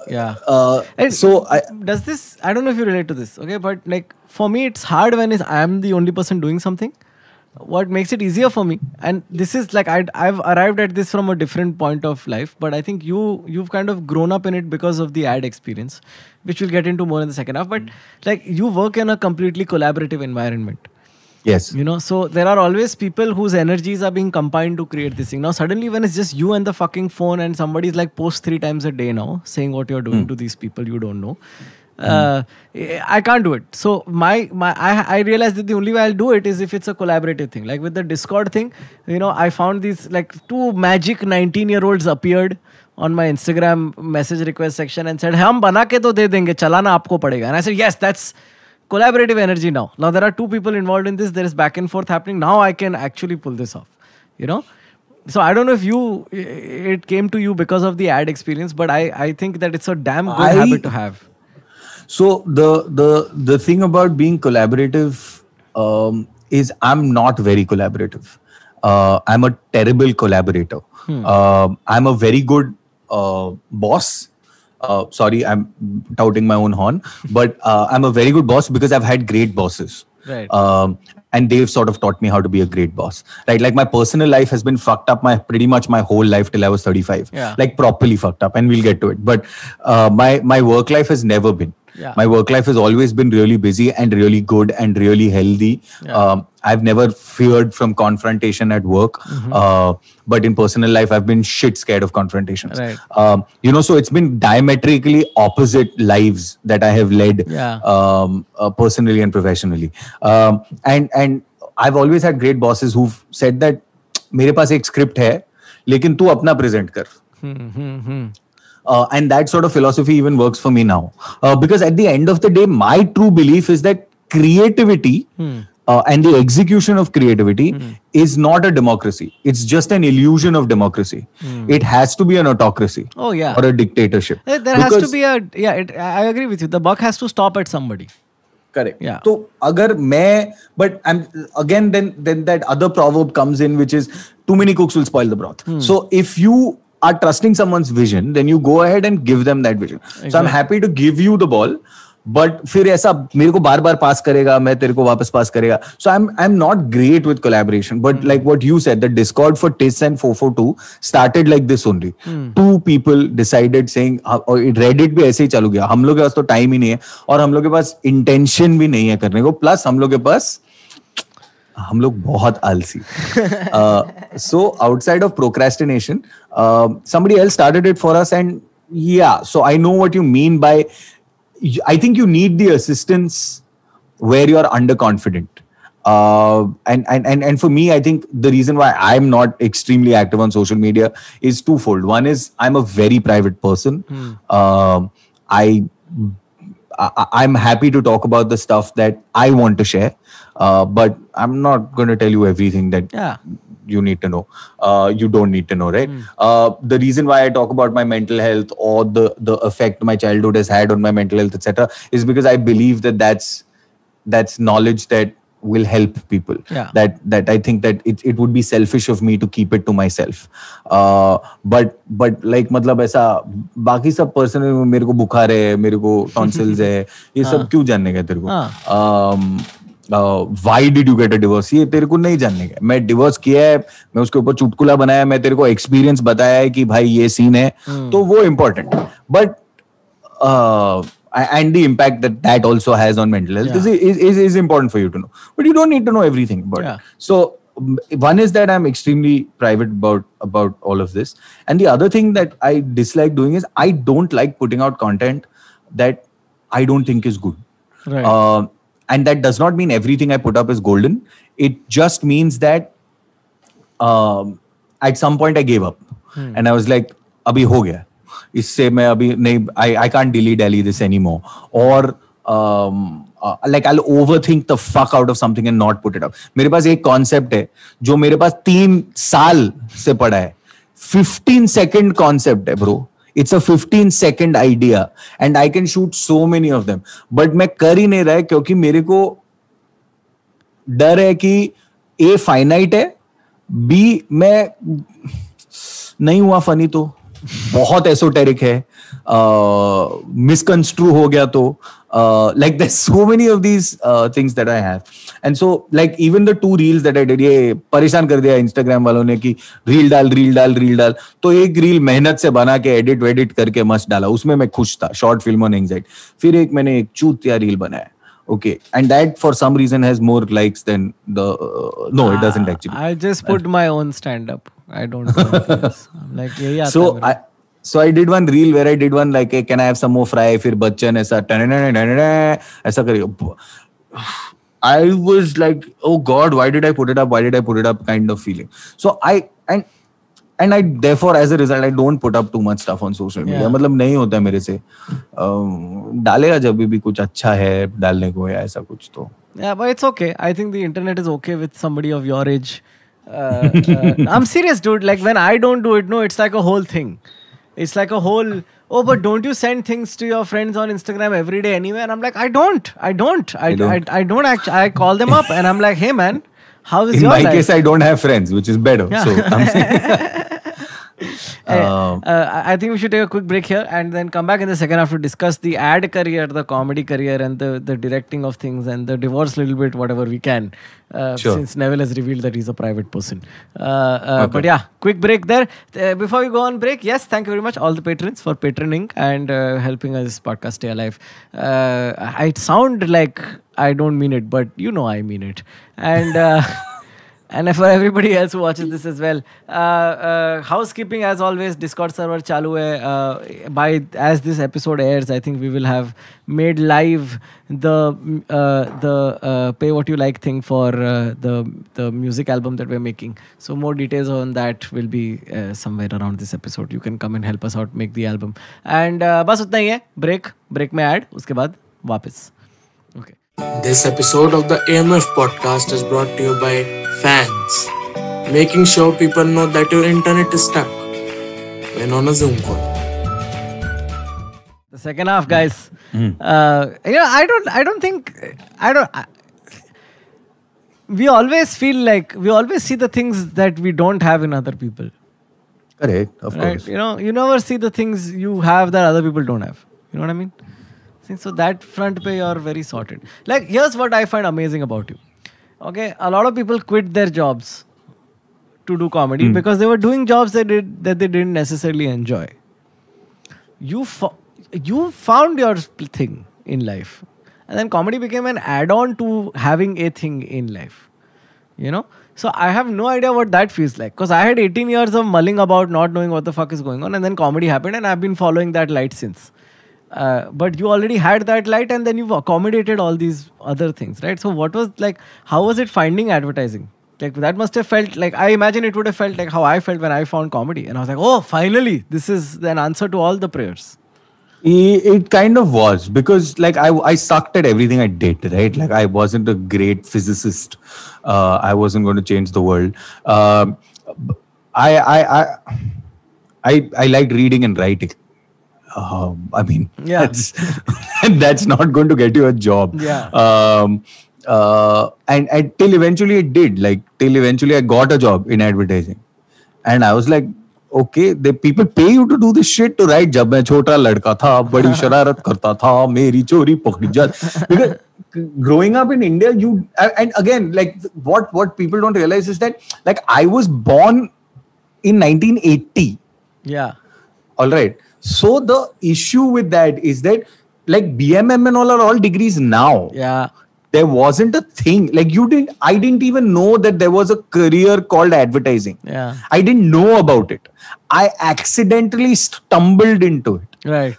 if you relate to this, okay? But like for me, it's hard when I am the only person doing something. What makes it easier for me, and this is like I've arrived at this from a different point of life, but I think you've kind of grown up in it because of the ad experience, which we'll get into more in the second half. But like you work in a completely collaborative environment. Yes. You know, so there are always people whose energies are being combined to create this thing. Now suddenly when it's just you and the fucking phone and somebody's like post 3 times a day now saying what you're doing to these people you don't know. I can't do it. So I realized that the only way I'll do it is if it's a collaborative thing. Like with the Discord thing, you know, I found these like 2 magic 19-year-olds appeared on my Instagram message request section and said, "हम बना के तो दे देंगे, चलाना आपको पड़ेगा." And I said, "Yes, that's collaborative energy now. Now there are 2 people involved in this. There is back and forth happening. Now I can actually pull this off." You know. So I don't know if it came to you because of the ad experience, but I think that it's a damn good habit to have. So the thing about being collaborative is I'm not very collaborative. I'm a terrible collaborator. I'm a very good boss. Sorry, I'm touting my own horn, but I'm a very good boss because I've had great bosses. Right. And they've sort of taught me how to be a great boss. Right? Like my personal life has been fucked up pretty much my whole life till I was 35. Yeah. Like properly fucked up, and we'll get to it. But my work life has never been. Yeah. My work life has always been really busy and really good and really healthy. Yeah. I've never feared from confrontation at work. Mm-hmm. But in personal life, I've been shit scared of confrontations. Right. You know, so it's been diametrically opposite lives that I have led personally and professionally. And I've always had great bosses who've said that, मेरे पास एक script है, लेकिन तू अपना present कर. And that sort of philosophy even works for me now. Because at the end of the day, my true belief is that creativity and the execution of creativity is not a democracy. It's just an illusion of democracy. It has to be an autocracy or a dictatorship. I agree with you. The buck has to stop at somebody. Correct. Yeah. So, but then that other proverb comes in, which is too many cooks will spoil the broth. So if you are trusting someone's vision, then you go ahead and give them that vision. Exactly. So I'm happy to give you the ball, but फिर ऐसा मेरे को बार-बार pass करेगा, मैं तेरे को वापस pass करेगा. So I'm not great with collaboration, but like what you said, the Discord for TISS and 442 started like this only. 2 people decided saying, और Reddit भी ऐसे ही चालू गया. हम लोग के पास तो time ही नहीं है, और हम लोग के पास intention भी नहीं है करने को. Plus हम लोग के पास हम लोग बहुत आलसी. So outside of procrastination, somebody else started it for us and Yeah, so I know what you mean by, I think you need the assistance where you're underconfident. And for me, I think the reason why I'm not extremely active on social media is twofold. One is I'm a very private person. I'm happy to talk about the stuff that I want to share, but I'm not going to tell you everything that you need to know. You don't need to know, right? The reason why I talk about my mental health or the effect my childhood has had on my mental health, etc., is because I believe that that's knowledge that will help people. That I think that it would be selfish of me to keep it to myself. But like matlab aisa बाकी सब personal मेरे को बुखार है, मेरे को tonsils है, ये सब क्यों जानने का तेरे को? Why did you get a divorce? ये तेरे को नहीं जानने का। मैं डिवोर्स किया है, मैं उसके ऊपर चुटकुला बनाया, मैं तेरे को एक्सपीरियंस बताया है कि भाई ये सीन है, तो वो important. But and the impact that also has on mental health is important for you to know. But you don't need to know everything about it. So one is that I'm extremely private about all of this. And the other thing that I dislike doing is I don't like putting out content that I don't think is good. Right. And that does not mean everything I put up is golden. It just means that at some point I gave up. And I was like, abhi ho gaya. इससे मैं अभी नहीं I can't dilly-dally this anymore or like I'll overthink the fuck out of something and not put it up. मेरे पास एक concept है जो मेरे पास 3 साल से पड़ा है. 15-second concept है bro. It's a 15-second idea and I can shoot so many of them. But मैं कर ही नहीं रहा है क्योंकि मेरे को डर है कि A finite है, B मैं नहीं हुआ funny तो बहुत एसोटेरिक है, मिसकंस्ट्रू हो गया तो, like there's so many of these things that I have, and so like even the 2 reels that I did, ये परेशान कर दिया Instagram वालों ने कि reel डाल, तो एक reel मेहनत से बना के edit वेडिट करके मस्त डाला, उसमें मैं खुश था, short film on anxiety, फिर एक मैंने एक चूतिया reel बनाया. Okay, and that for some reason has more likes than the no, it doesn't actually. I just put my own stand up. I don't know. I'm like yeah. So I did one reel where I did one like, hey, can I have some more fry? फिर बच्चन ऐसा ऐसा करियो. I was like, oh God, why did I put it up? Why did I put it up? Kind of feeling. So I therefore as a result I don't put up too much stuff on social media. मतलब नहीं होता है मेरे से. डालेगा जब भी कुछ अच्छा है डालने को या ऐसा कुछ तो. Yeah, but it's okay. I think the internet is okay with somebody of your age. I'm serious, dude. Like when I don't do it, no, it's like a whole thing. It's like a whole. Oh, but don't you send things to your friends on Instagram every day anyway? And I'm like, I don't actually. I call them up and I'm like, hey man, how is your life? In my case, I don't have friends, which is better. Yeah. So I'm I think we should take a quick break here and then come back in the second half to discuss the ad career, the comedy career, and the directing of things and the divorce a little bit, whatever we can. Sure. Since Neville has revealed that he's a private person. Okay. But yeah, quick break there. Before we go on break, yes, thank you very much all the patrons for patroning and helping us podcast stay alive. I sound like I don't mean it, but you know I mean it. And... And for everybody else who watches this as well, housekeeping as always, Discord server chalu hai. By as this episode airs, I think we will have made live the pay what you like thing for the music album that we're making. So more details on that will be somewhere around this episode. You can come and help us out make the album. And बस उतना ही है. Break में ad. उसके बाद वापस. Okay. This episode of the AMF podcast is brought to you by fans, making sure people know that your internet is stuck when on a Zoom call. The second half, guys. We always feel like we always see the things that we don't have in other people. Correct, of course. You never see the things you have that other people don't have. You know what I mean? So that front pay you're very sorted. Like here's what I find amazing about you. Okay, a lot of people quit their jobs to do comedy because they were doing jobs that they didn't necessarily enjoy. You found your thing in life, and then comedy became an add-on to having a thing in life. You know, So I have no idea what that feels like, because I had 18 years of mulling about not knowing what the fuck is going on, and then comedy happened and I've been following that light since. But you already had that light and then you've accommodated all these other things, right? So what was like, how was it finding advertising? Like that must have felt like, I imagine it would have felt like how I felt when I found comedy. And I was like, oh, finally, this is an answer to all the prayers. It kind of was, because like I sucked at everything I did, right? Like I wasn't a great physicist. I wasn't going to change the world. I liked reading and writing. I mean, yeah. that's not going to get you a job. Yeah. And till eventually it did. Like till eventually I got a job in advertising, and I was like, okay, the people pay you to do this shit, to write. Jab main chota ladka tha, badi shararat karta tha, meri chori pakdi ja. Because growing up in India, you and again, like what people don't realize is that like I was born in 1980. Yeah. All right. So the issue with that is that like BMM and all are all degrees now. Yeah. There wasn't a thing. Like I didn't even know that there was a career called advertising. Yeah. I didn't know about it. I accidentally stumbled into it. Right.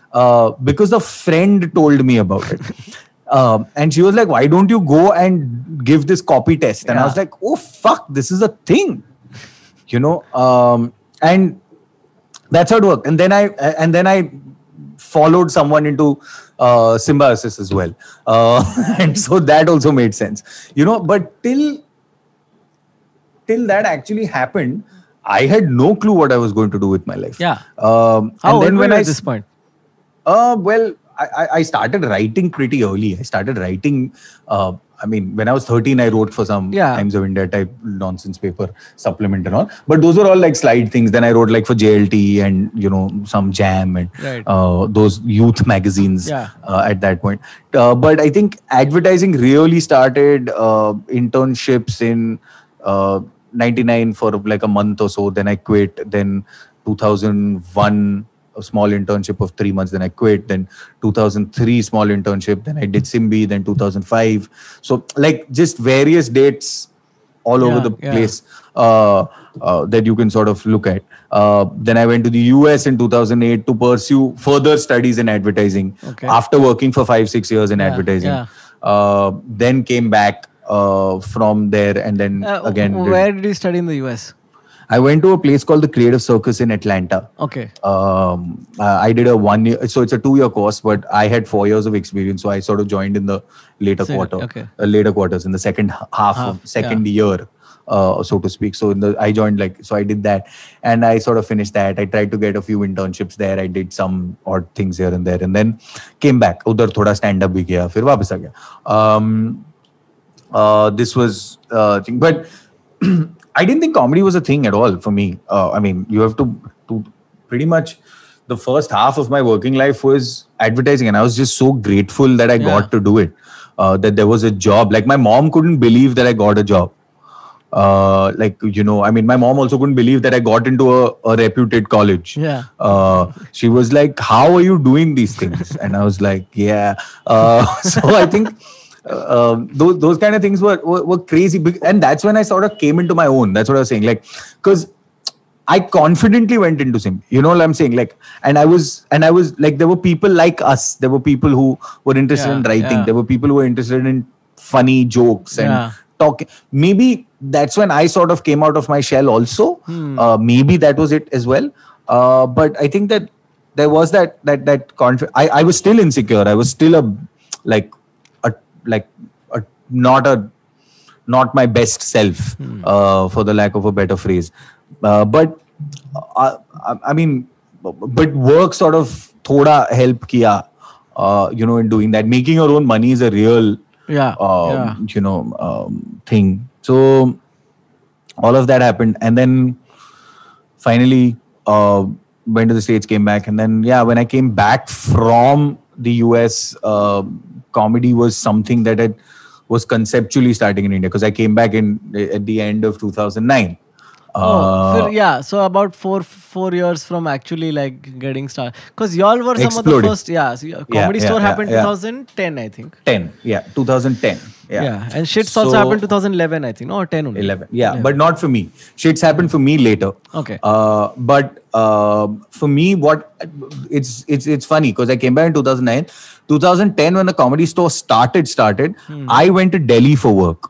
Because a friend told me about it. And she was like, why don't you go and give this copy test? And yeah. I was like, oh fuck, this is a thing. You know, and that's how it worked. And then I followed someone into symbiosis as well. And so that also made sense. You know, but till that actually happened, I had no clue what I was going to do with my life. Yeah. How old were you at this point? Well, I started writing pretty early. I started writing... I mean, when I was 13, I wrote for some Times of India type nonsense paper, supplement and all. But those were all like slide things. Then I wrote like for JLT and, you know, some Jam and those youth magazines at that point. But I think advertising really started internships in 99 for like a month or so. Then I quit. Then 2001... a small internship of 3 months, then I quit. Then 2003, small internship. Then I did Simbi. Then 2005. So like just various dates all over the place that you can sort of look at. Then I went to the US in 2008 to pursue further studies in advertising. Okay. After working for 5-6 years in advertising, then came back from there and then again. Where did you study in the US? I went to a place called the Creative Circus in Atlanta. Okay. I did a 1 year, so it's a 2-year course, but I had 4 years of experience. So I sort of joined in the later quarters in the second half of second year, so to speak. So I did that and I sort of finished that. I tried to get a few internships there. I did some odd things here and there and then came back. Udhar thoda stand up bhi kiya, fir wapas aa gaya. This was thing, but I didn't think comedy was a thing at all for me. I mean, you have to pretty much the first half of my working life was advertising, and I was just so grateful that I got to do it. That there was a job. Like my mom couldn't believe that I got a job. Like, you know, I mean, my mom also couldn't believe that I got into a reputed college. Yeah. She was like, "How are you doing these things?" And I was like, "Yeah." So I think. Those kind of things were crazy, and that's when I sort of came into my own. That's what I was saying, like, because I confidently went into Simbi. You know what I'm saying? Like, and I was like, there were people like us. There were people who were interested in writing. Yeah. There were people who were interested in funny jokes and talking. Maybe that's when I sort of came out of my shell. Also, maybe that was it as well. But I think that there was that confidence. I was still insecure. I was still not my best self, for the lack of a better phrase. But work sort of thoda help kiya, you know, in doing that. Making your own money is a real, you know, thing. So all of that happened, and then finally went to the States, came back, and then when I came back from the US. Comedy was something that it was conceptually starting in India, because I came back at the end of 2009. So about four years from actually like getting started, because y'all were some of the first. So Comedy Store happened 2010, I think. 2010. Yeah. And shits also happened 2011, I think, or 10 only. 11. Yeah, 11. But not for me. Shits happened for me later. Okay. But for me, what it's funny because I came back in 2009, 2010 when the Comedy Store started. I went to Delhi for work.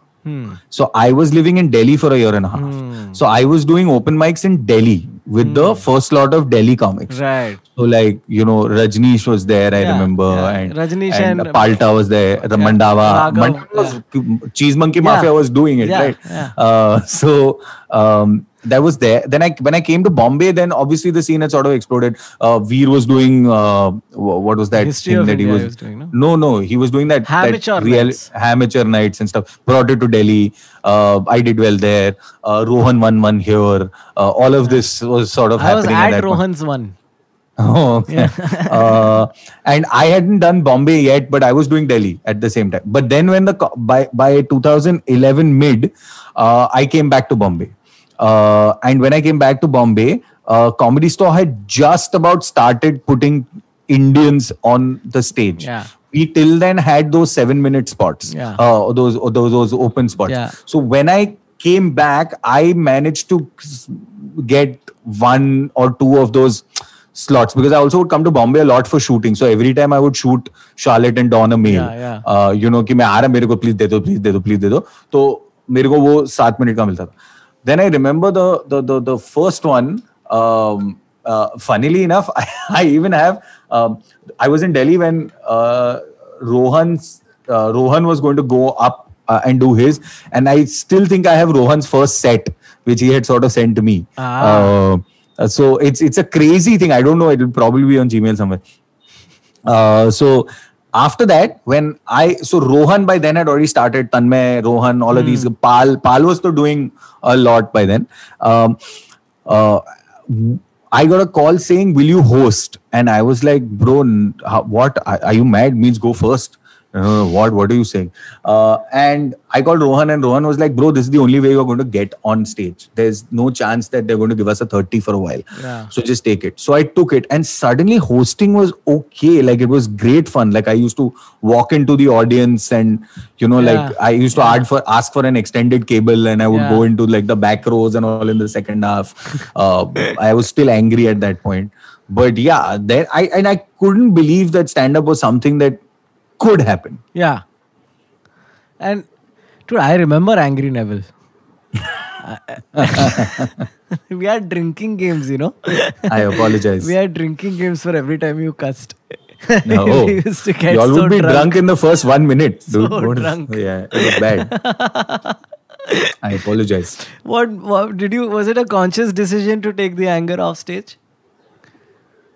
So I was living in Delhi for a year and a half. So I was doing open mics in Delhi with the first lot of Delhi comics. Right. So like, you know, Rajneesh was there, I remember. Yeah. And Rajneesh and Palta was there. The Mandawa. Mandawa was Cheese Monkey Mafia was doing it, right? Yeah. So that was there. Then when I came to Bombay, then obviously the scene had sort of exploded. Veer was doing what was that History thing that India he was doing? No, he was doing that Amateur nights and stuff. Brought it to Delhi. I did well there. Rohan won one here. All of this was sort of happening. I was at Rohan's one. Oh, okay. Yeah. And I hadn't done Bombay yet, but I was doing Delhi at the same time. But then when by 2011 mid, I came back to Bombay. And when I came back to Bombay, Comedy Store had just about started putting Indians on the stage. Yeah. We till then had those 7-minute spots, those open spots. Yeah. So when I came back, I managed to get one or two of those slots because I also would come to Bombay a lot for shooting. So every time I would shoot Charlotte and Dawn a mail, you know, कि मैं आ रहा मेरे को please दे दो, तो मेरे को वो 7 मिनट का मिलता था. Then I remember the first one. Funnily enough, I even have. I was in Delhi when Rohan was going to go up and do his, and I still think I have Rohan's first set, which he had sort of sent to me. So it's a crazy thing. I don't know. It'll probably be on Gmail somewhere. So. After that, when Rohan by then had already started, Tanmay, Rohan, all of these, Pal was still doing a lot by then. I got a call saying, will you host? And I was like, bro, what? Are you mad? Means go first. What are you saying? And I called Rohan and Rohan was like, bro, this is the only way you're going to get on stage. There's no chance that they're going to give us a 30 for a while. Yeah. So just take it. So I took it and suddenly hosting was okay. Like it was great fun. Like I used to walk into the audience and, you know, like I used to ask for an extended cable and I would go into like the back rows and all in the second half. I was still angry at that point. But yeah, I couldn't believe that stand-up was something that could happen. Yeah. And dude, I remember Angry Neville. We had drinking games, you know. I apologize. We had drinking games for every time you cussed. No. Y'all would be drunk in the first 1 minute. So drunk. Yeah, it was bad. I apologize. What did you, was it a conscious decision to take the anger off stage?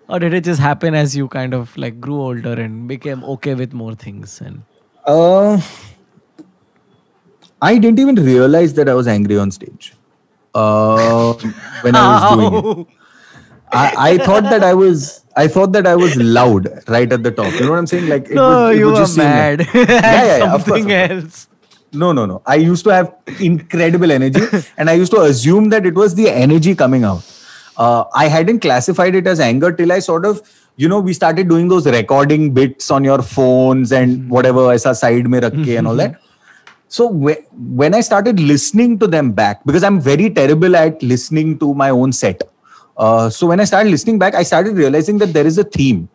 Or did it just happen as you kind of like grew older and became okay with more things? And I didn't even realize that I was angry on stage when I was doing it. I thought that I was loud right at the top. You know what I'm saying? Like you were just mad. yeah, of course. Else. No. I used to have incredible energy, and I used to assume that it was the energy coming out. I hadn't classified it as anger till I sort of, you know, we started doing those recording bits on your phones and whatever, aisa side mein rakhe and all that. So when I started listening to them back, because I'm very terrible at listening to my own set. So when I started listening back, I started realizing that there is a theme.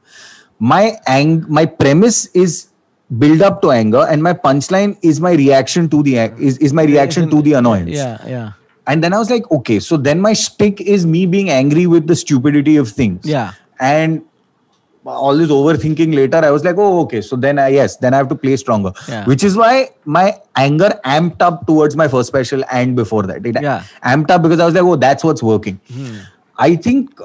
My premise is build up to anger and my punchline is my reaction to the annoyance. Yeah, yeah. And then I was like, okay, so then my shtick is me being angry with the stupidity of things. Yeah. And all this overthinking later, I was like, oh, okay. So then I have to play stronger. Yeah. Which is why my anger amped up towards my first special and before that. It amped up because I was like, oh, that's what's working. I think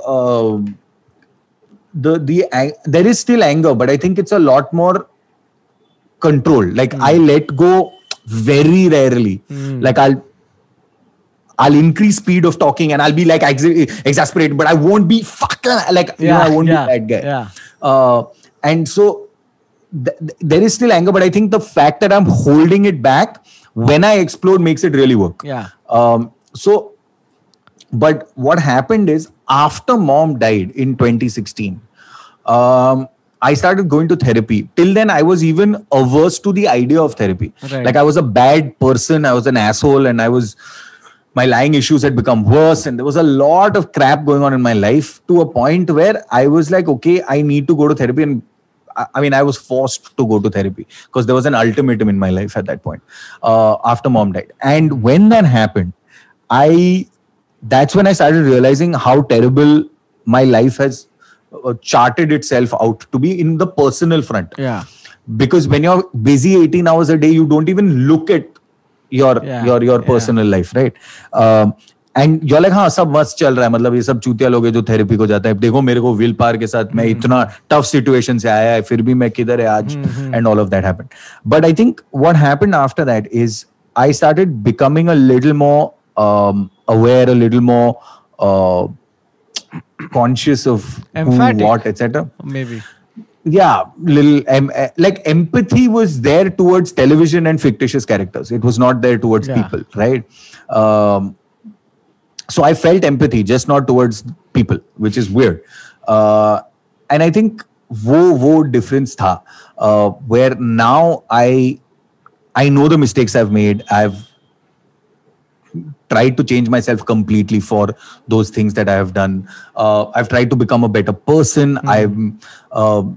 there is still anger, but I think it's a lot more control. Like I let go very rarely. Like I'll increase speed of talking and I'll be like exasperated, but I won't be I won't be that guy. Yeah. And so there is still anger, but I think the fact that I'm holding it back when I explode makes it really work. Yeah. So, but what happened is after mom died in 2016, I started going to therapy. Till then, I was even averse to the idea of therapy. Right. Like I was a bad person. I was an asshole, and I was, my lying issues had become worse. And there was a lot of crap going on in my life to a point where I was like, okay, I need to go to therapy. And I mean, I was forced to go to therapy because there was an ultimatum in my life at that point, after mom died. And when that happened, that's when I started realizing how terrible my life has charted itself out to be in the personal front. Yeah. Because when you're busy 18 hours a day, you don't even look at your personal life, right? And you're like, हाँ सब मस्त चल रहा है, मतलब ये सब चूतिया लोग हैं जो therapy को जाता है. देखो मेरे को विल पार के साथ मैं इतना tough situation से आया है, फिर भी मैं किधर है आज, and all of that happened. But I think what happened after that is I started becoming a little more aware, a little more conscious of emphatic, who, what, etc. Maybe. Yeah, little like empathy was there towards television and fictitious characters. It was not there towards people, right? So I felt empathy, just not towards people, which is weird. And I think wo difference tha, where now I know the mistakes I've made. I've tried to change myself completely for those things that I have done. I've tried to become a better person. I also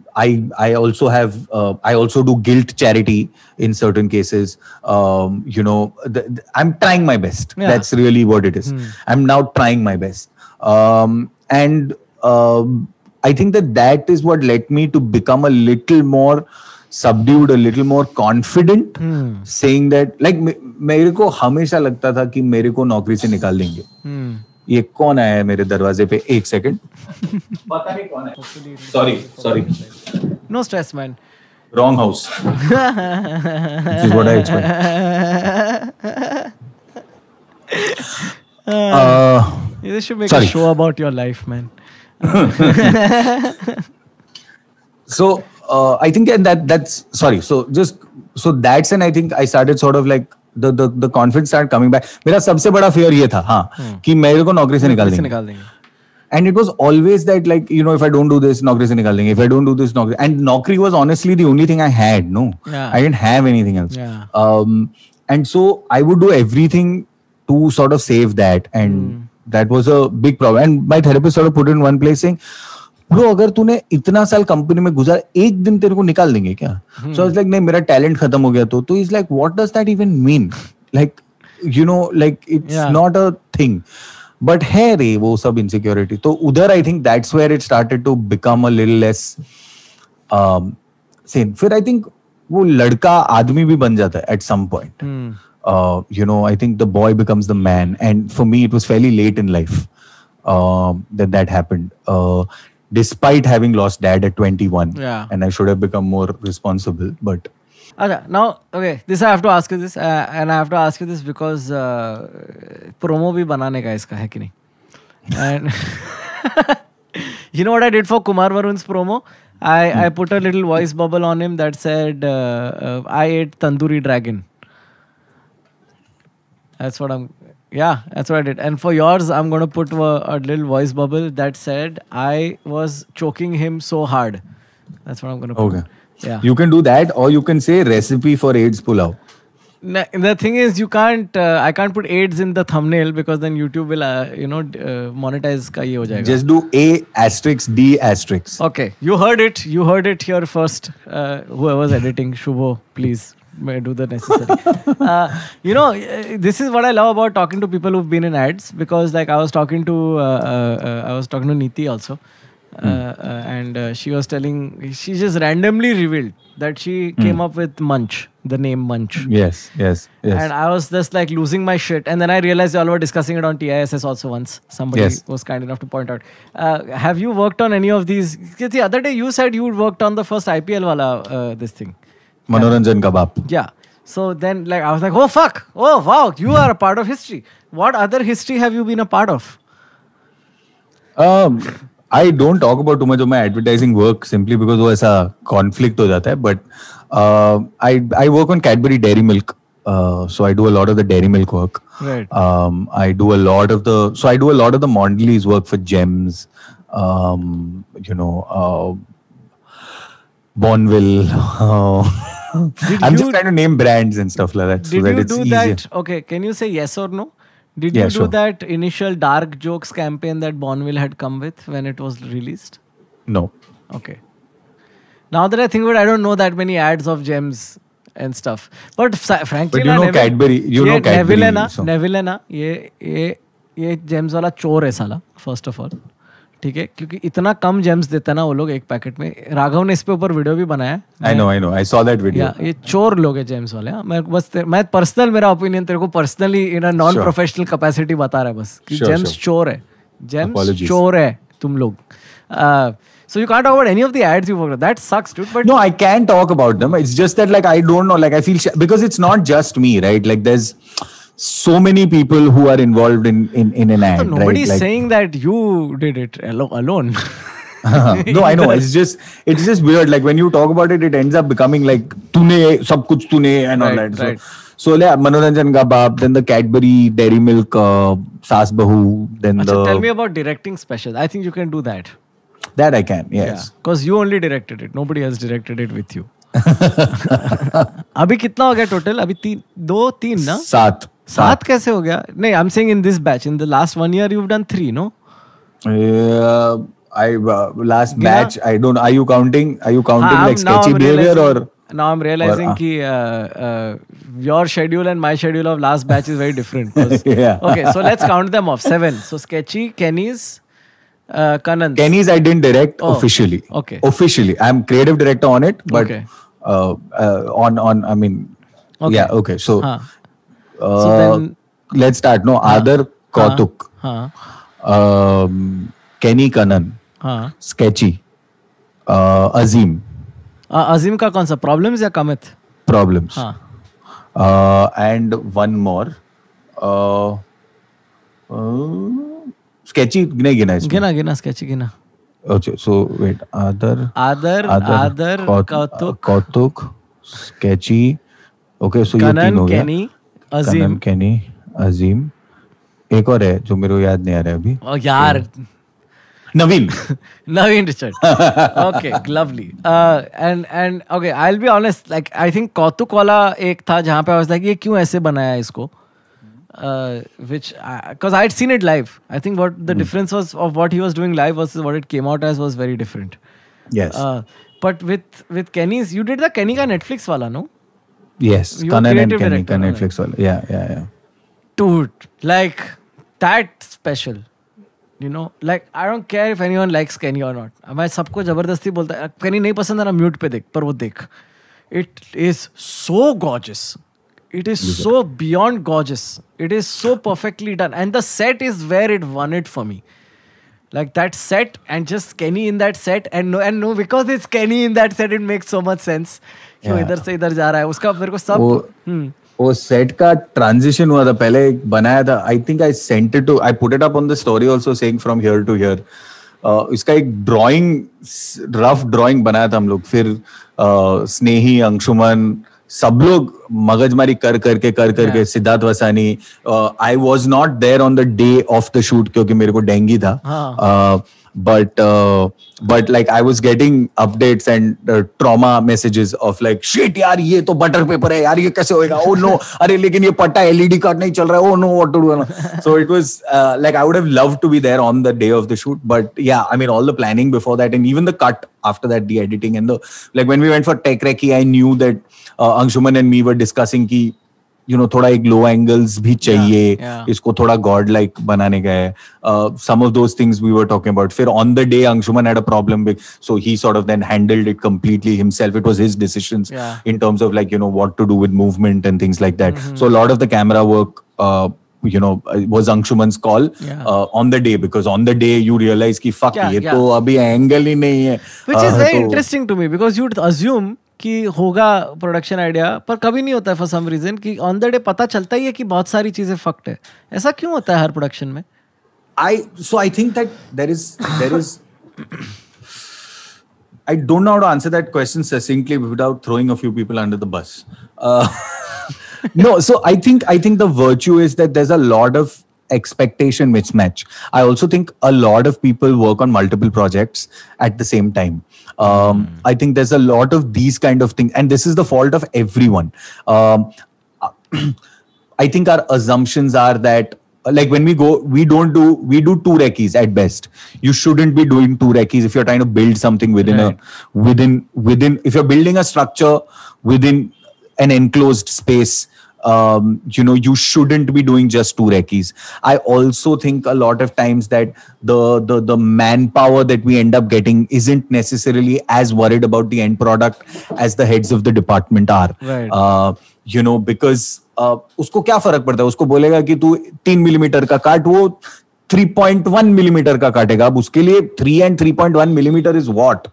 do guilt charity in certain cases. I'm trying my best. Yeah. That's really what it is. I'm now trying my best. I think that is what led me to become a little more subdued, a little more confident, saying that, like, मेरे को हमेशा लगता था कि मेरे को नौकरी से निकाल देंगे. ये कौन आया है मेरे दरवाजे पे? एक सेकंड. पता नहीं कौन है. Sorry. No stress, man. Wrong house. This is what I expect. You should make a show about your life, man. So. I think that's sorry. So that's, and I think I started sort of like the confidence started coming back. मेरा सबसे बड़ा fear ये था, हाँ, कि मेरे को नौकरी से निकाल देंगे. And it was always that, like, you know, if I don't do this, नौकरी से निकाल देंगे. If I don't do this, नौकरी. And नौकरी was honestly the only thing I had. No, I didn't have anything else. And so I would do everything to sort of save that, and that was a big problem. And my therapist sort of put it in one place saying, bro, अगर तूने इतना साल company में गुजार, एक दिन तेरे को निकाल देंगे क्या? So I was like, नहीं, मेरा टैलेंट खत्म हो गया तो he's like, what does that even mean? Like, you know, like it's not a thing. But है रे वो सब insecurity. तो उधर I think that's where it started to become a little less sane. फिर I think वो लड़का आदमी भी बन जाता है at some point. I think the boy becomes the man. And for me, it was fairly late in life that happened. Despite having lost dad at 21, and I should have become more responsible. But now, okay, this I have to ask you this, and I have to ask you this because promo bhi banane ka iska hai ki nahi? And you know what I did for Kumar Varun's promo? I put a little voice bubble on him that said, "I ate tandoori dragon." That's what I'm. Yeah, that's what I did. And for yours, I'm going to put a little voice bubble that said, I was choking him so hard. That's what I'm going to put. Okay. Yeah. You can do that, or you can say recipe for AIDS pulao. No, the thing is, you can't. I can't put AIDS in the thumbnail because then YouTube will, monetize ka ye ho jayega. Just do A*D*. Okay, you heard it here first. Whoever's editing, Shubho, please. I do the necessary. This is what I love about talking to people who've been in ads, because like I was talking to Neeti also, and she was telling, she just randomly revealed that she came up with Munch, the name Munch. Yes. And I was just like losing my shit, and then I realized y'all were discussing it on TISS also once. Somebody was kind enough to point out. Have you worked on any of these? Because the other day you said you worked on the first IPL wala this thing. Manoranjan ka baap. Yeah. So then, like, I was like, oh fuck, oh wow, you are a part of history. What other history have you been a part of? I don't talk about too much of my advertising work simply because वो ऐसा conflict हो जाता है. But I work on Cadbury Dairy Milk, so I do a lot of the dairy milk work. Right. I do a lot of the Mondelez work for Gems. Bonville. Oh. I'm just trying to name brands and stuff like that. Did so that you it's do easier. That? Okay, can you say yes or no? Did you do sure. that initial dark jokes campaign that Bonville had come with when it was released? No. Okay. Now that I think about it, I don't know that many ads of Gems and stuff. But frankly, but you know Neville, Cadbury. You know Cadbury. Neville na, so. Neville na, ये Gems वाला चोर है साला. First of all. ठीक है, क्योंकि इतना कम James देता ना वो लोग एक पैकेट में. राघव ने इस पे ऊपर वीडियो भी बनाया. I know, I saw that video. ये चोर लोग हैं जेम्स वाले. मैं पर्सनल मेरा ओपिनियन तेरे को personally in a non professional capacity बता रहा है बस कि जेम्स चोर है. जेम्स चोर है तुम लोग. So you can't talk about any of the ads you worked on. That sucks, dude. But no, I can talk about them. It's just that like I don't know. Like I feel because it's not just me, right? Like there's so many people who are involved in an ad. So nobody is right? Like, saying that you did it alone. No, I know. It's just weird. Like when you talk about it, it ends up becoming like tune sab kuch tune and all that. Right. So yeah, Manoranjan ka baap, then the Cadbury Dairy Milk, Saas Bahu, then the. Tell me about directing specials. I think you can do that. That I can, yes. Because you only directed it. Nobody else directed it with you. अभी कितना हो गया total? अभी तीन ना? 7 कैसे हो गया? नहीं, I'm saying in this batch. In the last 1 year, you've done 3, no? Yeah, last batch. I don't. Are you counting? Like sketchy behavior or? Now I'm realizing ki your schedule and my schedule of last batch is very different. Yeah. Okay, so let's count them off. 7. So sketchy, Kenny's. Kenny's I didn't direct officially. Okay. Officially, I'm creative director on it, but okay. I mean, okay. Yeah, okay. So, so then, let's start. No, Adar Kautuk, Kenny Kanan, Sketchy, Azeem. Azeem ka kaun sa problems ya Kamit? Problems. And one more. Sketchy gina sketchy gina. Okay, so wait. Adar Kautuk, Sketchy. Okay, so ये तीन हो गया. Kanan, Kenny, Azeem. एक और है जो मेरे को याद नहीं आ रहा है अभी. ओ यार. Naveen Richard. Okay, lovely. And okay, I'll be honest. Like I think Kautuk वाला एक था जहाँ पे I was like ये क्यों ऐसे बनाया इसको? Which because I had seen it live. I think what the difference was of what he was doing live versus what it came out as was very different. Yes. But with Kenny's, you did the Kenny ka Netflix wala, no? Yes. You Kanan and Kenny ka Netflix wala. Yeah. Dude, like that special. You know, like I don't care if anyone likes Kenny or not. मैं सबको जबरदस्ती बोलता है Kenny नहीं पसंद है ना mute पे देख पर वो देख. It is so gorgeous. It is so beyond gorgeous. It is so perfectly done. And the set is where it won it for me. Like that set and just Kenny in that set. And no, because it's Kenny in that set, it makes so much sense. He is going from here to there. That set ka transition was made. I think I sent it to, I put it up on the story also saying from here to here. इसका एक drawing, rough drawing बनाया था हम लोग. फिर स्नेही, अंशुमन, सब लोग मगजमारी कर करके Siddharth Vasani. I was not there on the day of the shoot क्योंकि मेरे को डेंगी था. But like I was getting updates and trauma messages of like shit यार ये तो butter paper है यार ये कैसे होएगा. Oh no, अरे लेकिन ये पट्टा LED कार्ड नहीं चल रहा है. Oh no, what to do. So it was like I would have loved to be there on the day of the shoot, but yeah, I mean all the planning before that and even the cut after that, the editing and the like when we went for tech recce, I knew that Anshuman and me were discussing ki you know थोड़ा एक low angles भी चाहिए. इसको थोड़ा god like बनाने का है. Some of those things we were talking about. फिर on the day Anshuman had a problem with, so he sort of then handled it completely himself. It was his decisions in terms of like you know what to do with movement and things like that. So a lot of the camera work you know was Anshuman's call on the day because on the day you realize कि fuck ये तो अभी angle ही नहीं है. Which is very interesting to me because you would assume कि होगा production idea पर कभी नहीं होता है. फॉर सम रीजन कि ऑन द डे पता चलता ही है कि बहुत सारी चीजें फक्ट है. ऐसा क्यों होता है हर प्रोडक्शन में? I think that there is I don't know how to answer that question succinctly without throwing a few people under the bus. No, so I think the virtue is that there's a lot of expectation mismatch. I also think a lot of people work on multiple projects at the same time. I think there's a lot of these kind of things, and this is the fault of everyone. I think our assumptions are that, like, when we go, we do two recce's at best. You shouldn't be doing two recce's if you're trying to build something within if you're building a structure within an enclosed space. You shouldn't be doing just two recce's. I also think a lot of times that the manpower that we end up getting isn't necessarily as worried about the end product as the heads of the department are. Right. Because उसको क्या फर्क पड़ता है? उसको बोलेगा कि तू 3 millimeter का काट, वो 3.1 millimeter का काटेगा. अब उसके लिए 3 and 3.1 millimeter is what?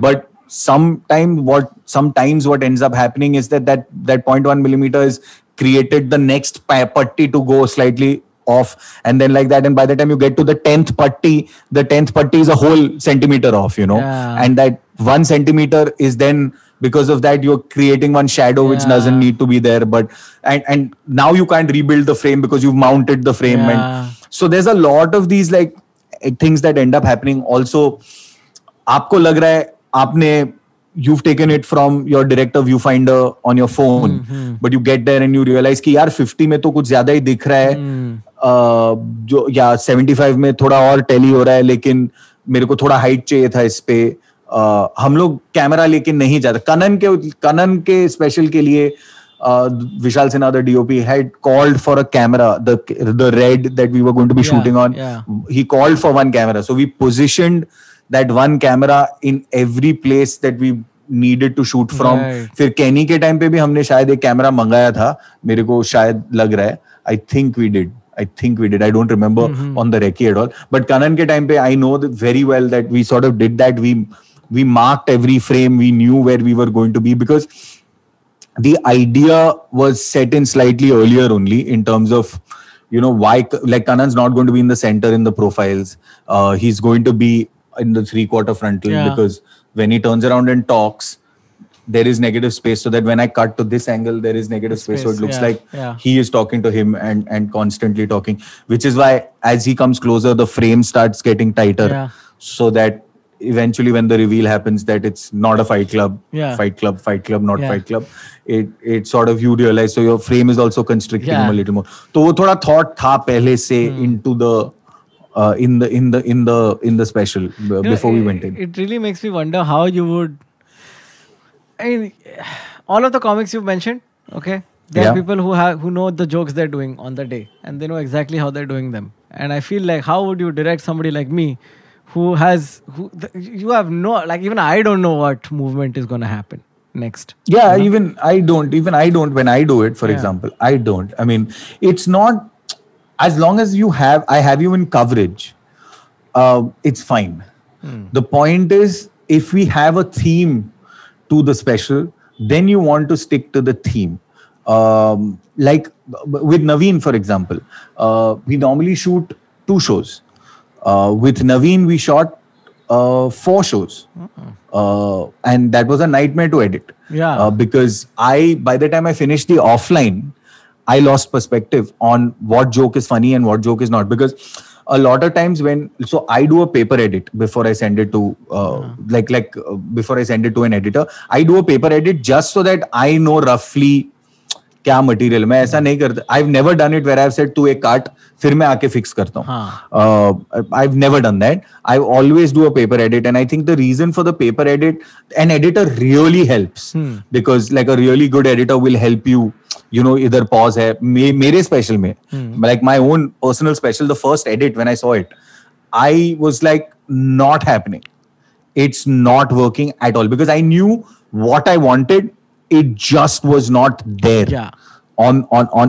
But sometimes what ends up happening is that 0.1 millimeter is created the next putty to go slightly off, and then like that, and by the time you get to the 10th putty, is a whole centimeter off, and that 1 centimeter is then, because of that, you're creating one shadow which doesn't need to be there, but and now you can't rebuild the frame because you've mounted the frame, and so there's a lot of these like things that end up happening. Also, आपको लग रहा है you've taken it from your director viewfinder on your phone, but you get there and you realize कि यार 50 में तो कुछ ज्यादा ही दिख रहा है, जो या 75 में थोड़ा और टेली हो रहा है, लेकिन मेरे को थोड़ा हाइट चाहिए था इस पे. हम लोग कैमरा लेके नहीं जाते. कनन के स्पेशल के लिए Vishal Sinha, the DOP, had called for a camera, the red that we were going to be shooting on. Yeah. He called for one camera, so we positioned that one camera in every place that we needed to shoot from. फिर Kenny के time पे भी हमने शायद एक camera मंगाया था, मेरे को शायद लग रहा है. I think we did. I don't remember on the recce at all. But Kanan के time पे I know that very well that we sort of did that. We marked every frame. We knew where we were going to be, because the idea was set in slightly earlier only, in terms of, why, like, Kanan's not going to be in the center in the profiles. He's going to be in the 3/4 frontal, because when he turns around and talks, there is negative space, so that when I cut to this angle, there is negative space, so it looks like he is talking to him and constantly talking, which is why as he comes closer, the frame starts getting tighter, so that eventually when the reveal happens that it's not a fight club, it sort of, you realize, so your frame is also constricting him a little more. So wo thoda thought tha pehle se into the in the special before we went in. It really makes me wonder how you would. I mean, all of the comics you've mentioned, okay, there are people who know the jokes they're doing on the day, and they know exactly how they're doing them. And I feel like, how would you direct somebody like me, you have no, like, even I don't know what movement is going to happen next. Yeah, even I don't when I do it. For example, I don't. I mean, it's not. As long as I have you in coverage, it's fine. The point is, if we have a theme to the special, then you want to stick to the theme. Like with Naveen, for example, we normally shoot 2 shows. With Naveen, we shot 4 shows, and that was a nightmare to edit. Yeah, because by the time I finished the offline, I lost perspective on what joke is funny and what joke is not, because a lot of times so I do a paper edit before I send it to before I send it to an editor. I do a paper edit just so that I know roughly क्या material. मैं ऐसा नहीं करता. I've never done it where I've said तू एक काट फिर मैं आके फिक्स करता हूँ. I've never done that. I always do a paper edit, and I think the reason for the paper edit, an editor really helps, because like a really good editor will help you. इधर pause है मेरे special में, like my own personal special, the first edit when I saw it, I was like not happening, it's not working at all, because I knew what I wanted, it just was not there on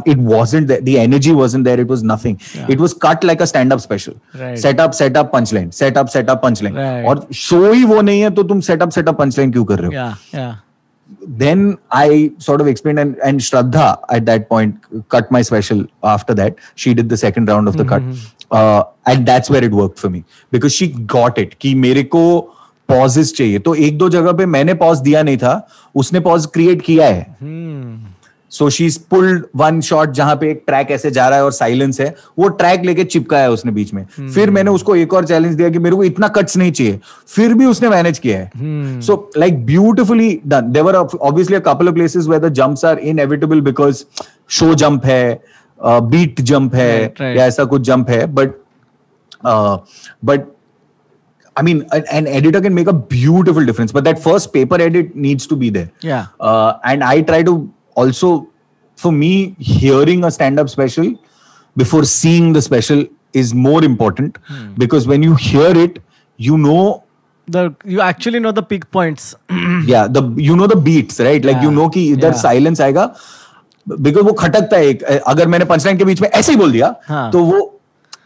it wasn't there, the energy wasn't there, it was nothing. It was cut like a stand up special. Set up punchline, set up punchline, और show ही वो नहीं है तो तुम set up punchline क्यों कर रहे हो? Then I sort of explained, and Shraddha at that point cut my special. After that, she did the second round of the cut, and that's where it worked for me, because she got it कि मेरे को pauses चाहिए. तो 1-2 जगह पे मैंने pause दिया नहीं था, उसने pause create किया है. So she's pulled one shot जहां पे एक ट्रैक ऐसे जा रहा है और साइलेंस है, वो ट्रैक लेके चिपका है उसने बीच में. फिर मैंने उसको एक और चैलेंज दिया कि मेरे को इतना कट्स नहीं चाहिए, फिर भी उसने मैनेज किया है. So like beautifully done. There were obviously a couple of places where the jumps are inevitable because show jump है, बीट जंप है, या ऐसा कुछ जंप है, but I mean, an editor can make a beautiful difference, but that first paper edit needs to be there. Yeah. And I try to also, for me, hearing a stand-up special before seeing the special is more important because when you hear it, you know you actually know the peak points. Yeah, you know the beats, right? Like you know ki idhar silence aayega because wo khatakta hai. Agar maine punchline ke beech mein ऐसे ही बोल दिया, तो वो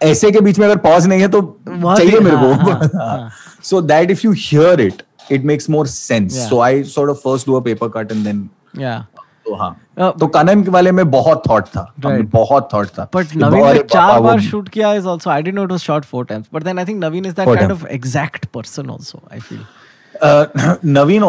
ऐसे के बीच में अगर pause नहीं है तो चाहिए मेरे को. So that if you hear it, it makes more sense. So I sort of first do a paper cut and then तो तो कानन के वाले में बहुत थॉट था, बहुत थॉट था. बट नवीन ने 4 बार शूट किया is also, I didn't know it was shot 4 times, but then I think Naveen is that kind of exact person also, I feel. Naveen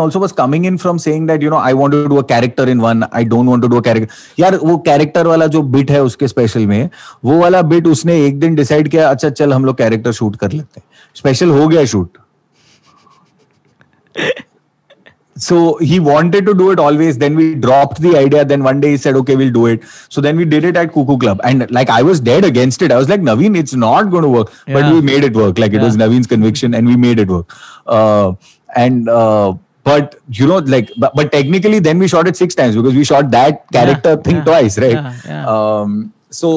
also was coming in from saying that, you know, I want to do a character in one, I don't want to do a character. यार वो character वाला जो bit है उसके special में, वो वाला bit उसने एक दिन decide किया, अच्छा चल हम लोग character shoot कर लेते हैं. Special हो गया shoot. So he wanted to do it always. Then we dropped the idea. Then one day he said, okay, we'll do it. So then we did it at Cuckoo Club. And like I was dead against it. I was like, Naveen, it's not going to work. Yeah. But we made it work. Like it was Naveen's conviction and we made it work. But you know, like, but technically then we shot it 6 times because we shot that character thing twice, right? So,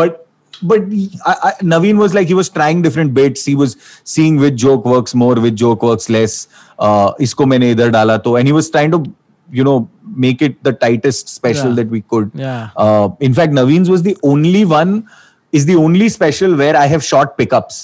but Naveen was like, he was trying different bits. He was seeing which joke works more, which joke works less. Isko maine idhar dala to, and he was trying to, you know, make it the tightest special that we could. In fact, Naveen's was the only one, is the only special where I have shot pickups.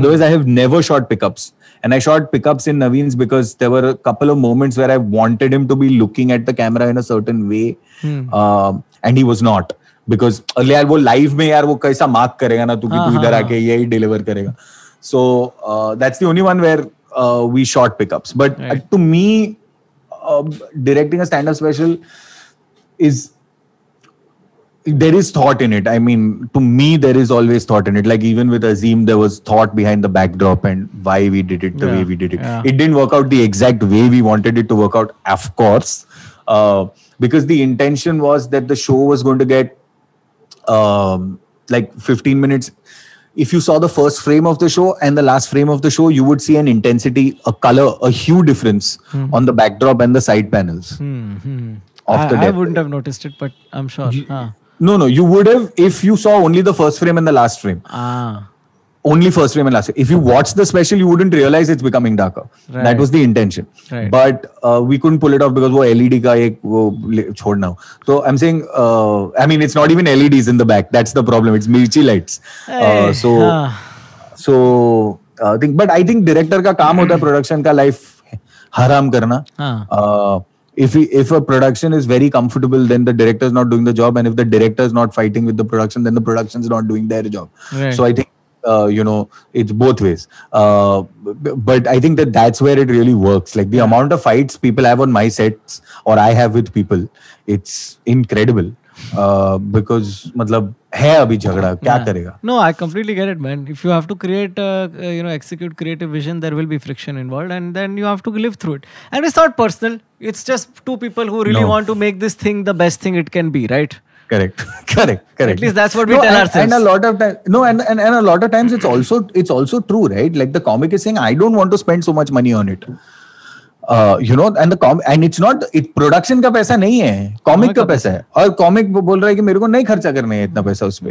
Otherwise, I have never shot pickups. And I shot pickups in Naveen's because there were a couple of moments where I wanted him to be looking at the camera in a certain way, and he was not because यार वो live में यार वो कैसा mark करेगा ना, तू कि तू इधर आके यही deliver करेगा. So that's the only one where we shot pickups. But to me, directing a stand-up special is, there is thought in it. I mean, to me, there is always thought in it. Like even with Azeem, there was thought behind the backdrop and why we did it the way we did it. It didn't work out the exact way we wanted it to work out, of course, because the intention was that the show was going to get like 15 minutes. If you saw the first frame of the show and the last frame of the show, you would see an intensity, a color, a hue difference on the backdrop and the side panels. I wouldn't have noticed it, but I'm sure. No, you would have if you saw only the first frame and the last frame. Only first frame and last frame. If you watch the special, you wouldn't realize it's becoming darker. Right. That was the intention. Right. But we couldn't pull it off because वो LED का एक वो छोड़ ना हो. So I'm saying, I mean, it's not even LEDs in the back. That's the problem. It's mirchi lights. So think. But I think director का काम होता है production का life हराम करना. If a production is very comfortable, then the director is not doing the job, and if the director is not fighting with the production, then the production is not doing their job. Right. So I think you know, it's both ways. But I think that's where it really works. Like the amount of fights people have on my sets or I have with people, it's incredible. Because मतलब है अभी झगड़ा क्या करेगा? No, I completely get it, man. If you have to create, you know, execute creative vision, there will be friction involved, and then you have to live through it. And it's not personal. It's just two people who really want to make this thing the best thing it can be, right? Correct. At least that's what we tell ourselves. And a lot of times, and a lot of times, it's also true, right? Like the comic is saying, I don't want to spend so much money on it. You know, and it's not, production का पैसा नहीं है, comic का पैसा है. और comic बोल रहा है कि मेरे को नहीं खर्चा करना है इतना पैसा उसपे,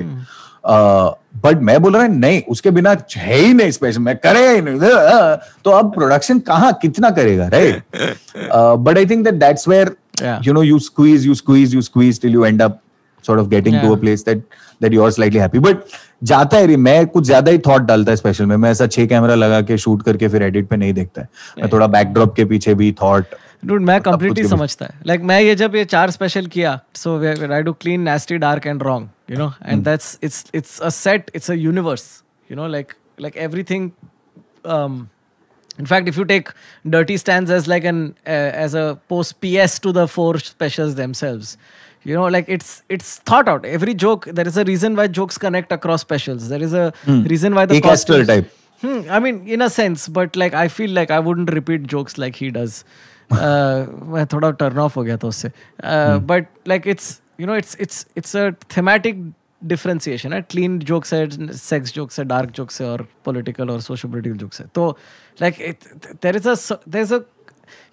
बट मैं बोल रहा है नहीं, उसके बिना है ही नहीं स्पेशल, मैं करेगा ही नहीं. तो अब प्रोडक्शन कहाँ कितना करेगा, right? But I think that's where you know, you squeeze till you end up sort of getting to a place that you are slightly happy. But जाता है रे, मैं कुछ ज्यादा ही थॉट डालता है स्पेशल में. मैं ऐसा 6 कैमरा लगा के शूट करके फिर एडिट पे नहीं देखता है. मैं थोड़ा बैकड्रॉप के पीछे भी थॉट, डूड मैं कंप्लीटली समझता है. लाइक मैं जब ये 4 स्पेशल किया, so I do clean, nasty, dark and wrong, you know, and that's it's a set, it's a universe, you know, like everything In fact, if you take dirty stands as like an as a post PS to the four specials themselves, you know, like it's thought out. Every joke, there is a reason why jokes connect across specials. There is a reason why the costumes, type. I mean, in a sense, but like I feel like I wouldn't repeat jokes like he does. मैं थोड़ा turn off हो गया था उससे. But like it's, you know, it's a thematic differentiation. है, clean jokes है, sex jokes है, dark jokes है और political और social political jokes है. तो like there is a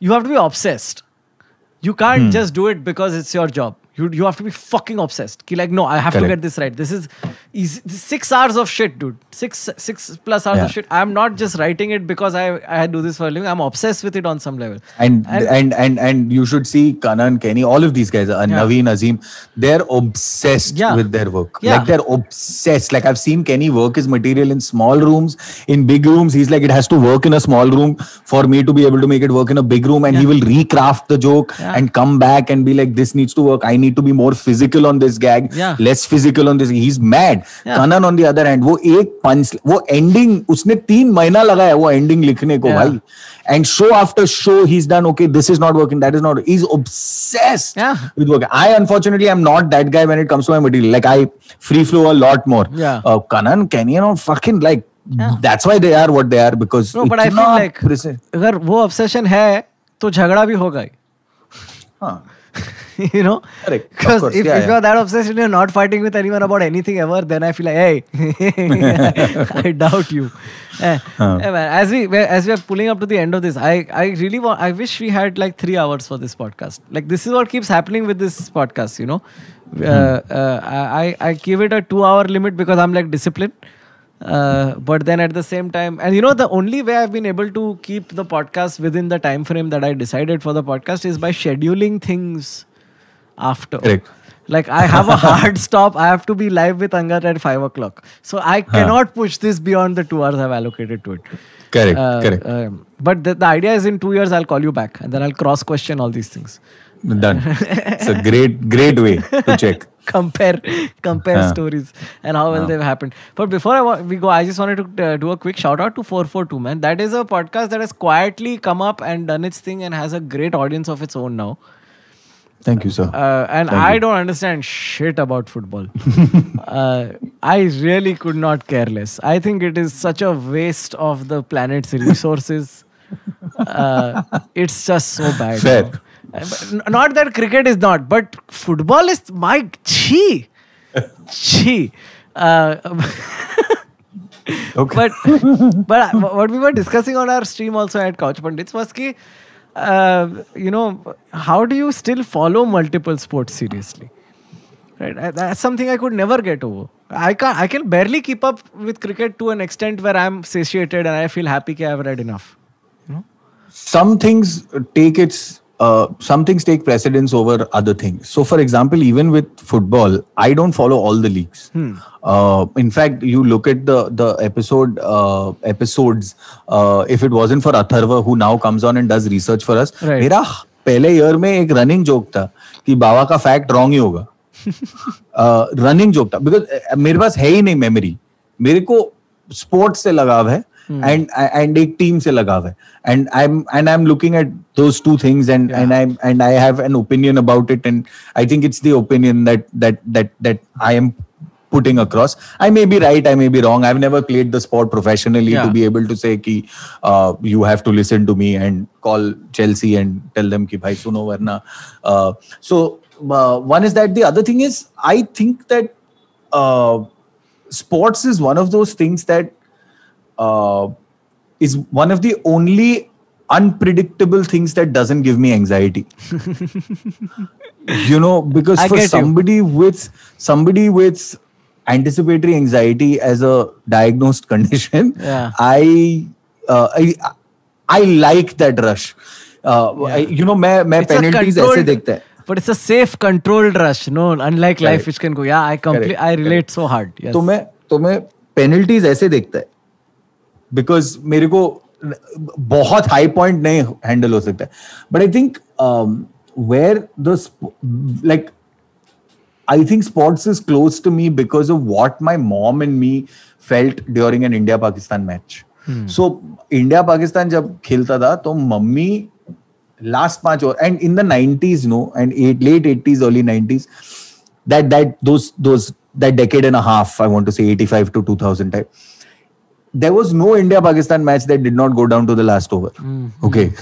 you have to be obsessed. You can't just do it because it's your job. You have to be fucking obsessed. Ki like no, I have to get this right. This is easy. 6 hours of shit, dude. Six plus hours of shit. I'm not just writing it because I do this for a living. I'm obsessed with it on some level. And you should see Kanan, Kenny, all of these guys, Naveen, Azeem, they're obsessed with their work. Like they're obsessed. Like I've seen Kenny work his material in small rooms, in big rooms. He's like, it has to work in a small room for me to be able to make it work in a big room. And he will recraft the joke and come back and be like, this needs to work. I need to be more physical on this gag, less physical on this. He's mad. Kanan on the other hand, वो एक punch, वो ending उसने 3 महीना लगाया वो ending लिखने को भाई. And show after show, he's done. Okay, this is not working. That is not. He's obsessed with work. I unfortunately am not that guy when it comes to my material. Like I free flow a lot more. Kanan, Kenny, you know, fucking like that's why they are what they are because. No, but I feel like अगर वो obsession है तो झगड़ा भी होगा ही. हाँ. You know, because if you are that obsessed and you are not fighting with anyone about anything ever, then I feel like, hey, I doubt you. Hey, man, as we are pulling up to the end of this, I wish we had like 3 hours for this podcast. Like this is what keeps happening with this podcast. You know, I give it a 2-hour limit because I'm like disciplined. But then at the same time, and you know, the only way I've been able to keep the podcast within the time frame that I decided for the podcast is by scheduling things after. Correct. Like I have a hard stop. I have to be live with Angad at 5 o'clock. So I cannot push this beyond the 2 hours I've allocated to it. Correct. Correct. But the idea is in 2 years I'll call you back and then I'll cross question all these things. Done. It's a great way to check. compare stories and how well they've happened. But before we go, I just wanted to do a quick shout out to 442, man. That is a podcast that has quietly come up and done its thing and has a great audience of its own now. Thank you, sir. And I don't understand shit about football. I really could not care less. I think it is such a waste of the planet's resources. It's just so bad. Fair. Now. Not that cricket is not, but football is my chi. Okay. But what we were discussing on our stream also at Couch Pandits was ki, you know, how do you still follow multiple sports seriously? Right, that's something I could never get over. I can barely keep up with cricket to an extent where I'm satiated and I feel happy that I've read enough. You know, some things take its. Some things take precedence over other things. So, for example, even with football, I don't follow all the leagues. In fact, you look at the episodes. If it wasn't for Atharva, who now comes on and does research for us, मेरा पहले year में एक running joke था कि बाबा का fact wrong ही होगा. Running joke था because मेरे पास है ही नहीं memory. मेरे को sports से लगाव है. And एक टीम से लगाव है and I'm looking at those two things and I have an opinion about it and I think it's the opinion that I am putting across. I may be right, I may be wrong. I've never played the sport professionally to be able to say कि you have to listen to me and call Chelsea and tell them कि भाई सुनो वरना. So one is that. The other thing is I think that sports is one of those things that is one of the only unpredictable things that doesn't give me anxiety. You know, because I for somebody with anticipatory anxiety as a diagnosed condition, I like that rush. You know, मैं penalties ऐसे देखता है. But it's a safe, controlled rush. No, unlike life, which can go. Yeah, I relate so hard. Yes. तो मैं penalties ऐसे देखता है. Because मेरे को बहुत high point नहीं handle हो सकता है, but I think where the like I think sports is close to me because of what my mom and me felt during an India-Pakistan match. So India Pakistan जब खेलता था तो mummy last match and in the 90s and late 80s early 90s that decade and a half, I want to say 85 to 2000 type, there was no India Pakistan match that did not go down to the last over. Okay.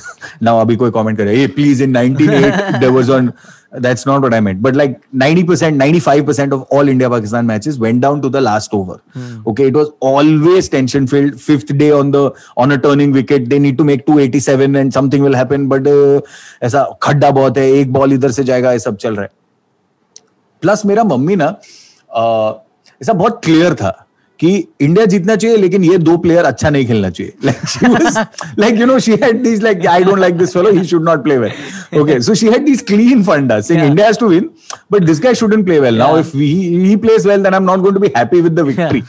Now abhi koi comment kare, hey please, in 1998 there was on, that's not what I meant, but like 90% 95% of all India Pakistan matches went down to the last over. Okay, it was always tension filled. Fifth day on a turning wicket they need to make 287 and something will happen, but aisa khadda bahut hai, ek ball idhar se jayega, ye sab chal raha hai. Plus mera mummy na aisa bahut clear tha कि India जीतना चाहिए लेकिन ये दो player अच्छा नहीं खेलना चाहिए. Like she was like, you know, she had these like, I don't like this fellow, he should not play well. Okay, so she had these clean fundas saying India has to win, but this guy shouldn't play well. Now if he plays well, then I'm not going to be happy with the victory.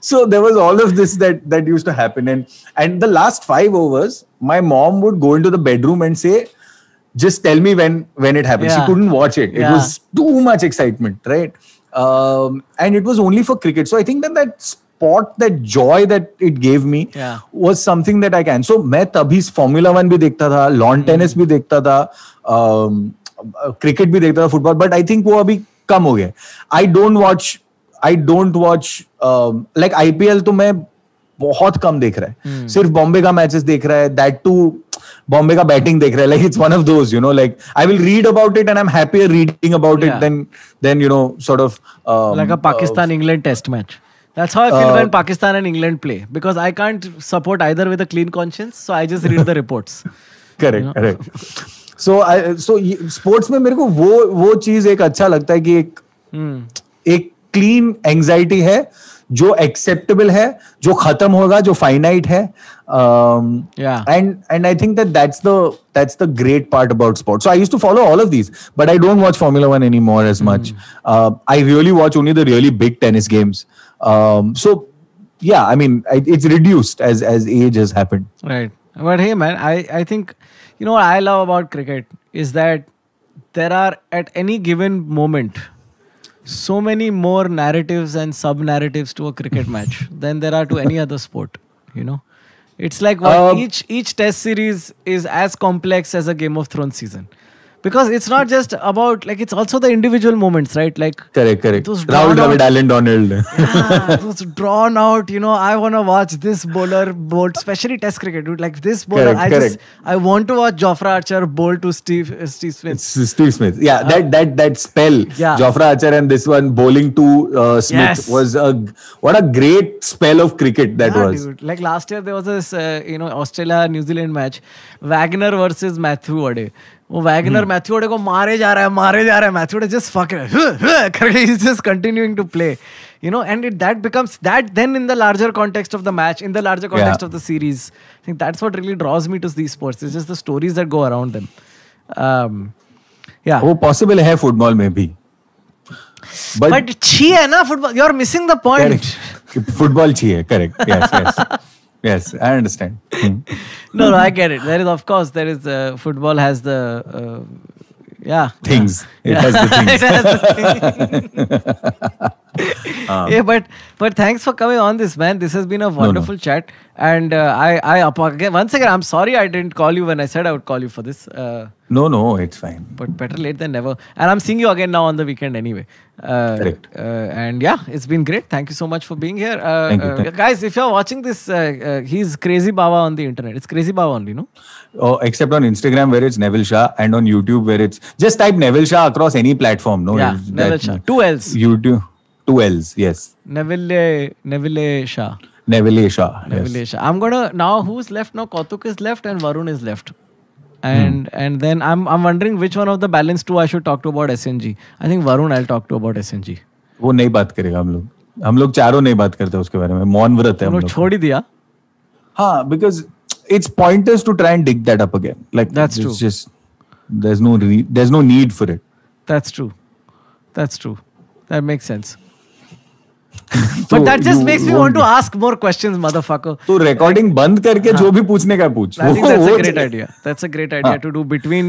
So there was all of this that used to happen, and the last 5 overs, my mom would go into the bedroom and say, just tell me when it happens. She couldn't watch it. It was too much excitement, right? And it was only for cricket, so I think that sport, that joy that it gave me was something that I can. So मैं तभी Formula 1 भी देखता था, lawn tennis भी देखता था, cricket भी देखता था, football, but I think वो अभी कम हो गया. I don't watch like IPL तो मैं बहुत कम देख रहा है, सिर्फ बॉम्बे का मैचेस देख रहा है, that too बॉम्बे का बैटिंग देख रहा है. Like it's one of those, you know, like I will read about it and I am happier reading about it then you know sort of like a Pakistan England test match. That's how I feel when Pakistan and England play, because I can't support either with a clean conscience, so I just read the reports. Correct, you know? Correct. So sports में मेरे को वो चीज एक अच्छा लगता है कि एक क्लीन एंजाइटी है जो एक्सेप्टेबल है, जो खत्म होगा, जो फाइनाइट है. And I think that's the great part about sports. So I used to follow all of these, but I don't watch Formula 1 anymore as much. I really watch only the really big tennis games. So yeah, I mean, it's reduced as age has happened. Right. But hey man, I think, you know, what I love about cricket is that there are at any given moment so many more narratives and sub narratives to a cricket match than there are to any other sport, you know. It's like each test series is as complex as a Game of Thrones season, because it's not just about, like, it's also the individual moments, right? Like correct Rahul Dravid, Alan Donald, those drawn out, you know, I want to watch this bowler bowl, especially test cricket, dude, like this bowler, I want to watch Jofra Archer bowl to Steve Smith. Yeah, that spell, Jofra Archer and this one bowling to Smith, was what a great spell of cricket that was, dude. Like last year there was this you know, Australia New Zealand match, Wagner versus Matthew Ade. वो Wagner Matthew ओडे को मारे जा रहा है Matthew ओडे just fucking करके is just continuing to play, you know, and that becomes that then in the larger context of the match, in the larger context of the series. I think that's what really draws me to these sports. It's just the stories that go around them. Yeah, वो possible है football में भी, but छी है ना football, you are missing the point. Football छी है, correct. Yes, I understand. No, I get it. There is football has the things. It has the things. Yeah, but thanks for coming on this, man. This has been a wonderful chat, and once again I'm sorry I didn't call you when I said I would call you for this. No, it's fine. But better late than never. And I'm seeing you again now on the weekend anyway. Correct. And yeah, it's been great. Thank you so much for being here. Thank you. Guys, if you're watching this, he's Crazy Baba on the internet. It's Crazy Baba only, no? Oh, except on Instagram where it's Neville Shah, and on YouTube where it's, just type Neville Shah across any platform. No, yeah, Neville Shah. 2 L's. YouTube. 2 L's. Yes. Neville Shah. Neville Shah. Neville Shah. I'm gonna now. Who's left now? Kautuk is left and Varun is left. And then I'm wondering which one of the balance two I should talk to about SNG. I think Varun I'll talk to about SNG. वो नहीं बात करेगा, हम लोग चारों नहीं बात करते उसके बारे में, मौन व्रत है हम लोग, छोड़ ही दिया. हाँ, because it's pointless to try and dig that up again. Like that's true. Just there's no need for it. That's true. That makes sense. But that just makes me want to ask more questions, motherfucker. So recording बंद करके जो भी पूछने का पूछ. I think that's a great idea. That's a great idea to do between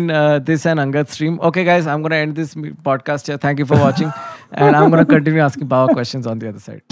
this and Angad stream. Okay, guys, I'm going to end this podcast here. Thank you for watching, and I'm going to continue asking Baba questions on the other side.